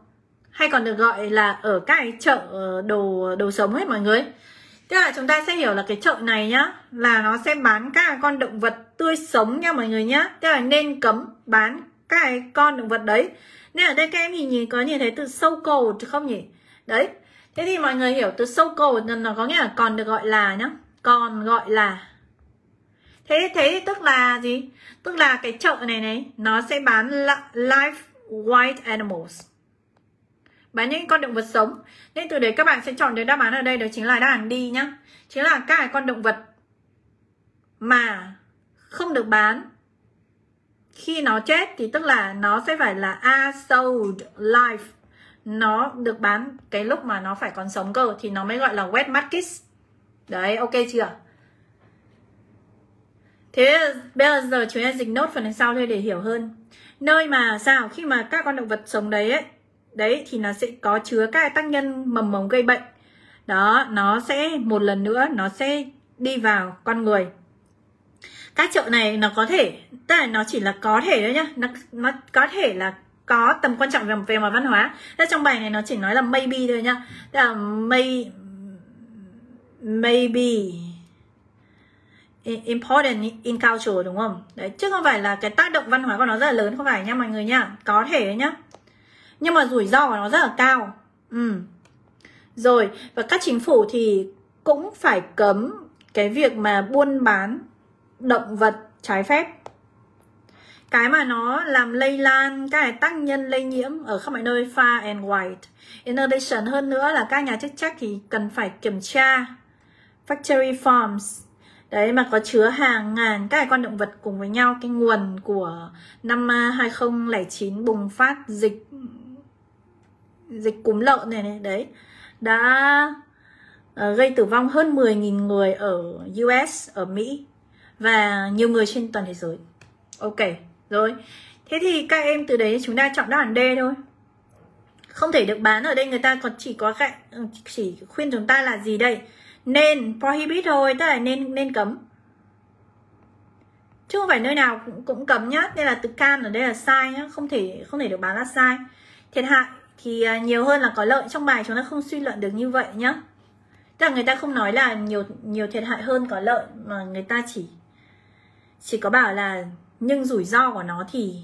hay còn được gọi là ở các chợ đồ sống hết mọi người. Tức là chúng ta sẽ hiểu là cái chợ này nhá, là nó sẽ bán các con động vật tươi sống nha mọi người nhá. Tức là nên cấm bán các con động vật đấy. Nên ở đây các em nhìn có nhìn thấy từ so-called chứ không nhỉ? Đấy. Thế thì mọi người hiểu từ so-called nó có nghĩa là còn được gọi là nhá, còn gọi là. Thế tức là gì? Tức là cái chợ này này nó sẽ bán live wild animals, bán những con động vật sống. Nên từ đấy các bạn sẽ chọn được đáp án ở đây, đó chính là đáp án D nhá. Chính là các con động vật mà không được bán khi nó chết thì tức là nó sẽ phải là are sold live. Nó được bán cái lúc mà nó phải còn sống cơ thì nó mới gọi là wet market. Đấy, ok chưa? Thế bây giờ chúng ta dịch nốt phần đằng sau thôi để hiểu hơn. Nơi mà sao khi mà các con động vật sống đấy ấy, đấy thì nó sẽ có chứa các tác nhân mầm mống gây bệnh. Đó, nó sẽ một lần nữa nó sẽ đi vào con người. Các chợ này nó có thể, tức là nó chỉ là có thể thôi nhá, nó có thể là có tầm quan trọng về mặt văn hóa. Thế trong bài này nó chỉ nói là maybe thôi nhá. Tức là maybe important in culture đúng không? Đấy, chứ không phải là cái tác động văn hóa của nó rất là lớn, không phải nha mọi người nha. Có thể nhá. Nhưng mà rủi ro của nó rất là cao. Rồi, và các chính phủ thì cũng phải cấm cái việc mà buôn bán động vật trái phép. Cái mà nó làm lây lan các tác nhân lây nhiễm ở khắp mọi nơi far and wide. In addition, hơn nữa là các nhà chức trách thì cần phải kiểm tra factory farms. Đấy, mà có chứa hàng ngàn các con động vật cùng với nhau. Cái nguồn của năm 2009 bùng phát dịch cúm lợn này đấy đã gây tử vong hơn 10.000 người ở US, ở Mỹ và nhiều người trên toàn thế giới. Ok, rồi. Thế thì các em từ đấy chúng ta chọn đáp án D thôi. Không thể được bán ở đây người ta còn chỉ khuyên chúng ta là gì đây? Nên prohibit thôi, tức là nên cấm. Chứ không phải nơi nào cũng cấm nhá. Nên là từ can ở đây là sai nhá, không thể được bán là sai. Thiệt hại thì nhiều hơn là có lợi, trong bài chúng ta không suy luận được như vậy nhá. Tức là người ta không nói là nhiều thiệt hại hơn có lợi, mà người ta chỉ có bảo là nhưng rủi ro của nó thì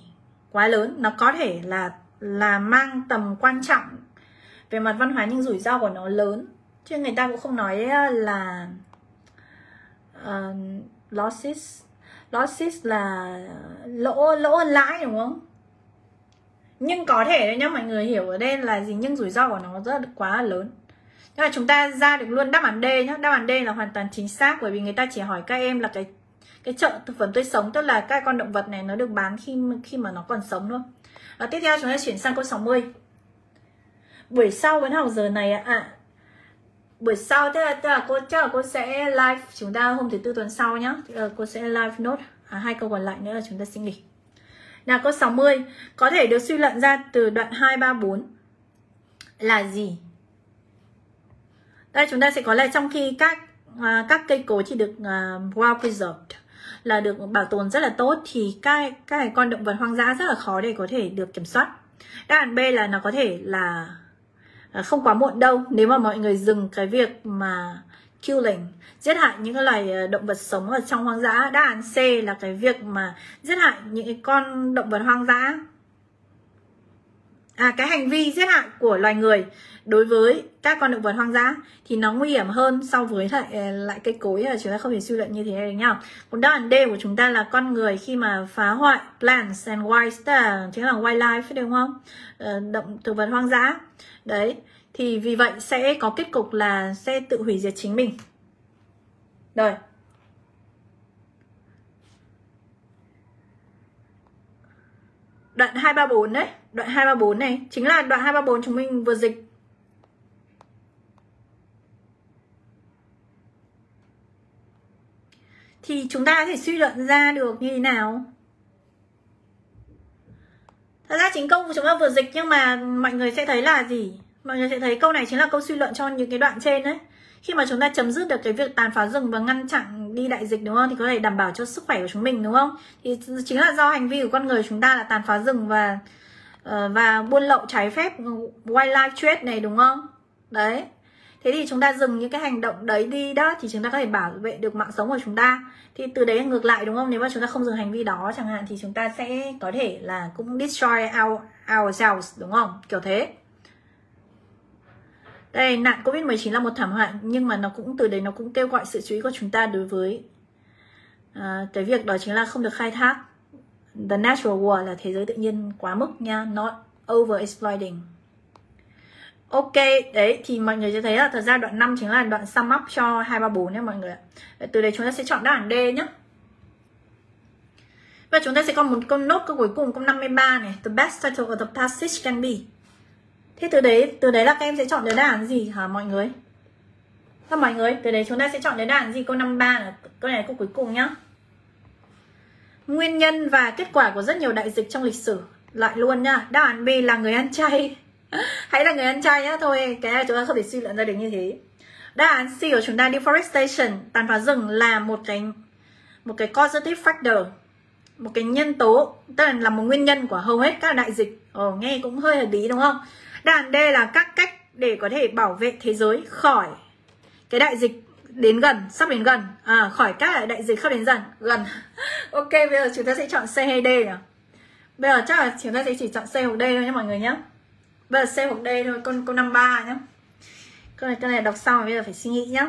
quá lớn, nó có thể là mang tầm quan trọng về mặt văn hóa nhưng rủi ro của nó lớn. Chứ người ta cũng không nói là losses là lỗ lãi đúng không? Nhưng có thể đấy nhá, mọi người hiểu ở đây là gì, nhưng rủi ro của nó rất quá lớn. Thế là chúng ta ra được luôn đáp án D nhá. Đáp án D là hoàn toàn chính xác, bởi vì người ta chỉ hỏi các em là cái chợ thực phẩm tươi sống, tức là các con động vật này nó được bán khi mà nó còn sống luôn. Tiếp theo chúng ta chuyển sang câu 60. Buổi sau vẫn học giờ này ạ. Buổi sau tức là cô chắc là cô sẽ live chúng ta hôm thứ Tư tuần sau nhá. Cô sẽ live nốt hai câu còn lại nữa là chúng ta xin nghỉ. Nào, câu 60 có thể được suy luận ra từ đoạn 2, 3, 4 là gì? Đây chúng ta sẽ có là trong khi các cây cối thì được well preserved, là được bảo tồn rất là tốt, thì các con động vật hoang dã rất là khó để có thể được kiểm soát. Đáp án B là nó có thể là không quá muộn đâu, nếu mà mọi người dừng cái việc mà killing, giết hại những loài động vật sống ở trong hoang dã. Đáp án C là cái việc mà giết hại những con động vật hoang dã cái hành vi giết hại của loài người đối với các con động vật hoang dã thì nó nguy hiểm hơn so với lại cây cối, là chúng ta không thể suy luận như thế này nhá. Còn đáp án D của chúng ta là con người khi mà phá hoại plants and wild, chính là wildlife đúng không? Động thực vật hoang dã. Đấy, thì vì vậy sẽ có kết cục là sẽ tự hủy diệt chính mình. Rồi. Đoạn 234 đấy, đoạn 234 này chính là đoạn 234 chúng mình vừa dịch. Thì chúng ta có thể suy luận ra được như thế nào? Thật ra chính câu của chúng ta vừa dịch, nhưng mà mọi người sẽ thấy là gì? Mọi người sẽ thấy câu này chính là câu suy luận cho những cái đoạn trên đấy. Khi mà chúng ta chấm dứt được cái việc tàn phá rừng và ngăn chặn đi đại dịch đúng không? Thì có thể đảm bảo cho sức khỏe của chúng mình đúng không? Thì chính là do hành vi của con người chúng ta là tàn phá rừng và buôn lậu trái phép wildlife trade này đúng không? Đấy. Thế thì chúng ta dừng những cái hành động đấy đi đó thì chúng ta có thể bảo vệ được mạng sống của chúng ta. Thì từ đấy ngược lại đúng không? Nếu mà chúng ta không dừng hành vi đó chẳng hạn thì chúng ta sẽ có thể là cũng destroy ourselves đúng không? Kiểu thế. Đây, nạn Covid-19 là một thảm họa, nhưng mà nó cũng từ đấy nó cũng kêu gọi sự chú ý của chúng ta đối với cái việc đó chính là không được khai thác the natural world, là thế giới tự nhiên quá mức nha, not over exploiting. Ok, đấy thì mọi người sẽ thấy là thật ra đoạn 5 chính là đoạn sum up cho 234 nha mọi người. Từ đấy chúng ta sẽ chọn đáp án D nhé. Và chúng ta sẽ có một câu nốt, câu cuối cùng, câu 53 này, the best title of the passage can be. Thế từ đấy là các em sẽ chọn đến đáp án gì hả mọi người? Các mọi người, từ đấy chúng ta sẽ chọn đến đáp án gì? Câu 53 là câu này, câu cuối cùng nhá. Nguyên nhân và kết quả của rất nhiều đại dịch trong lịch sử. Lại luôn nhá, đáp án B là người ăn chay. Hãy là người ăn chay nhá, thôi cái này chúng ta không thể suy luận ra được như thế. Đáp án C của chúng ta, deforestation, tàn phá rừng là một cái causative factor, một cái nhân tố, tức là một nguyên nhân của hầu hết các đại dịch. Ồ, nghe cũng hơi hợp lý đúng không? Đáp án D là các cách để có thể bảo vệ thế giới khỏi cái đại dịch đến gần, sắp đến gần, khỏi các đại dịch sắp đến gần. Ok, bây giờ chúng ta sẽ chọn C hay D nhỉ? Bây giờ chắc là chúng ta sẽ chỉ chọn C hoặc D thôi nhé mọi người nhé. Bây giờ C hoặc D thôi, câu 53 nhé. Câu này đọc xong rồi, bây giờ phải suy nghĩ nhé.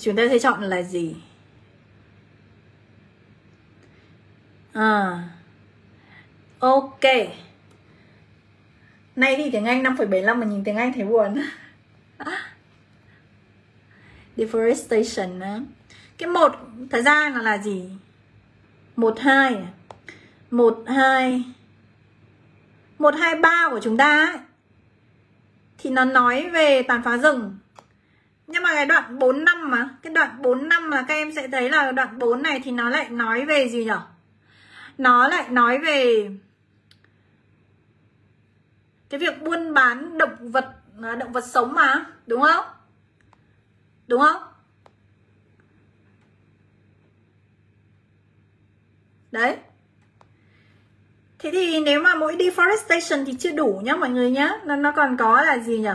Chúng ta sẽ chọn là gì? Ok. Nay thì tiếng Anh 5,75 mà nhìn tiếng Anh thấy buồn. Deforestation. Cái 1 thật ra là gì? 123 của chúng ta ấy, thì nó nói về tàn phá rừng. Nhưng mà cái đoạn 45 mà, cái đoạn 45 mà các em sẽ thấy là đoạn 4 này thì nó lại nói về gì nhỉ? Nó lại nói về cái việc buôn bán động vật sống mà, đúng không? Đúng không? Đấy. Thế thì nếu mà mỗi deforestation thì chưa đủ nhá mọi người nhá. Nó còn có là gì nhỉ?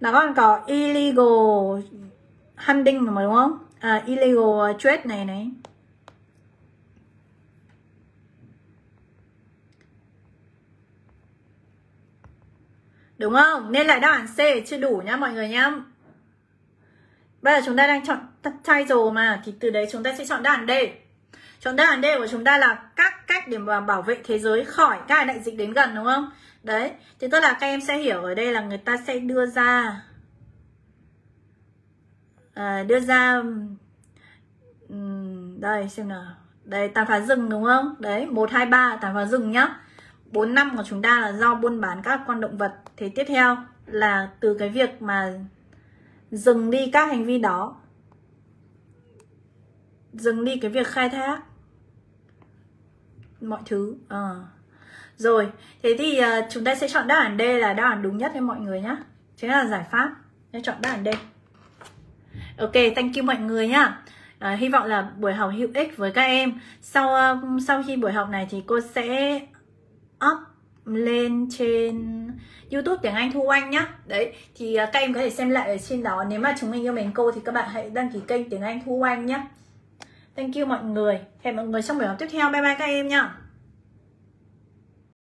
Nó còn có illegal hunting mà đúng không? Illegal trade này. Đúng không? Nên là đáp án C chưa đủ nhá mọi người nhá. Bây giờ chúng ta đang chọn title mà, thì từ đấy chúng ta sẽ chọn đáp án D. Chọn đáp án D của chúng ta là các cách để mà bảo vệ thế giới khỏi các đại dịch đến gần đúng không? Đấy, thì tức là các em sẽ hiểu ở đây là người ta sẽ đưa ra đây xem nào. Đây, tàn phá rừng đúng không? Đấy, 123 tàn phá rừng nhá. 4 năm của chúng ta là do buôn bán các con động vật. Thế tiếp theo là từ cái việc mà dừng đi các hành vi đó, dừng đi cái việc khai thác mọi thứ. Rồi, thế thì chúng ta sẽ chọn đáp án D là đáp án đúng nhất với mọi người nhá. Chính là giải pháp. Nên chọn đáp án D. Ok, thank you mọi người nhá. Hy vọng là buổi học hữu ích với các em. Sau khi buổi học này thì cô sẽ up lên trên YouTube tiếng Anh Thu Anh nhá. Đấy, thì các em có thể xem lại ở trên đó. Nếu mà chúng mình yêu mến cô thì các bạn hãy đăng ký kênh tiếng Anh Thu Anh nhá. Thank you mọi người. Hẹn mọi người trong buổi học tiếp theo. Bye bye các em nha.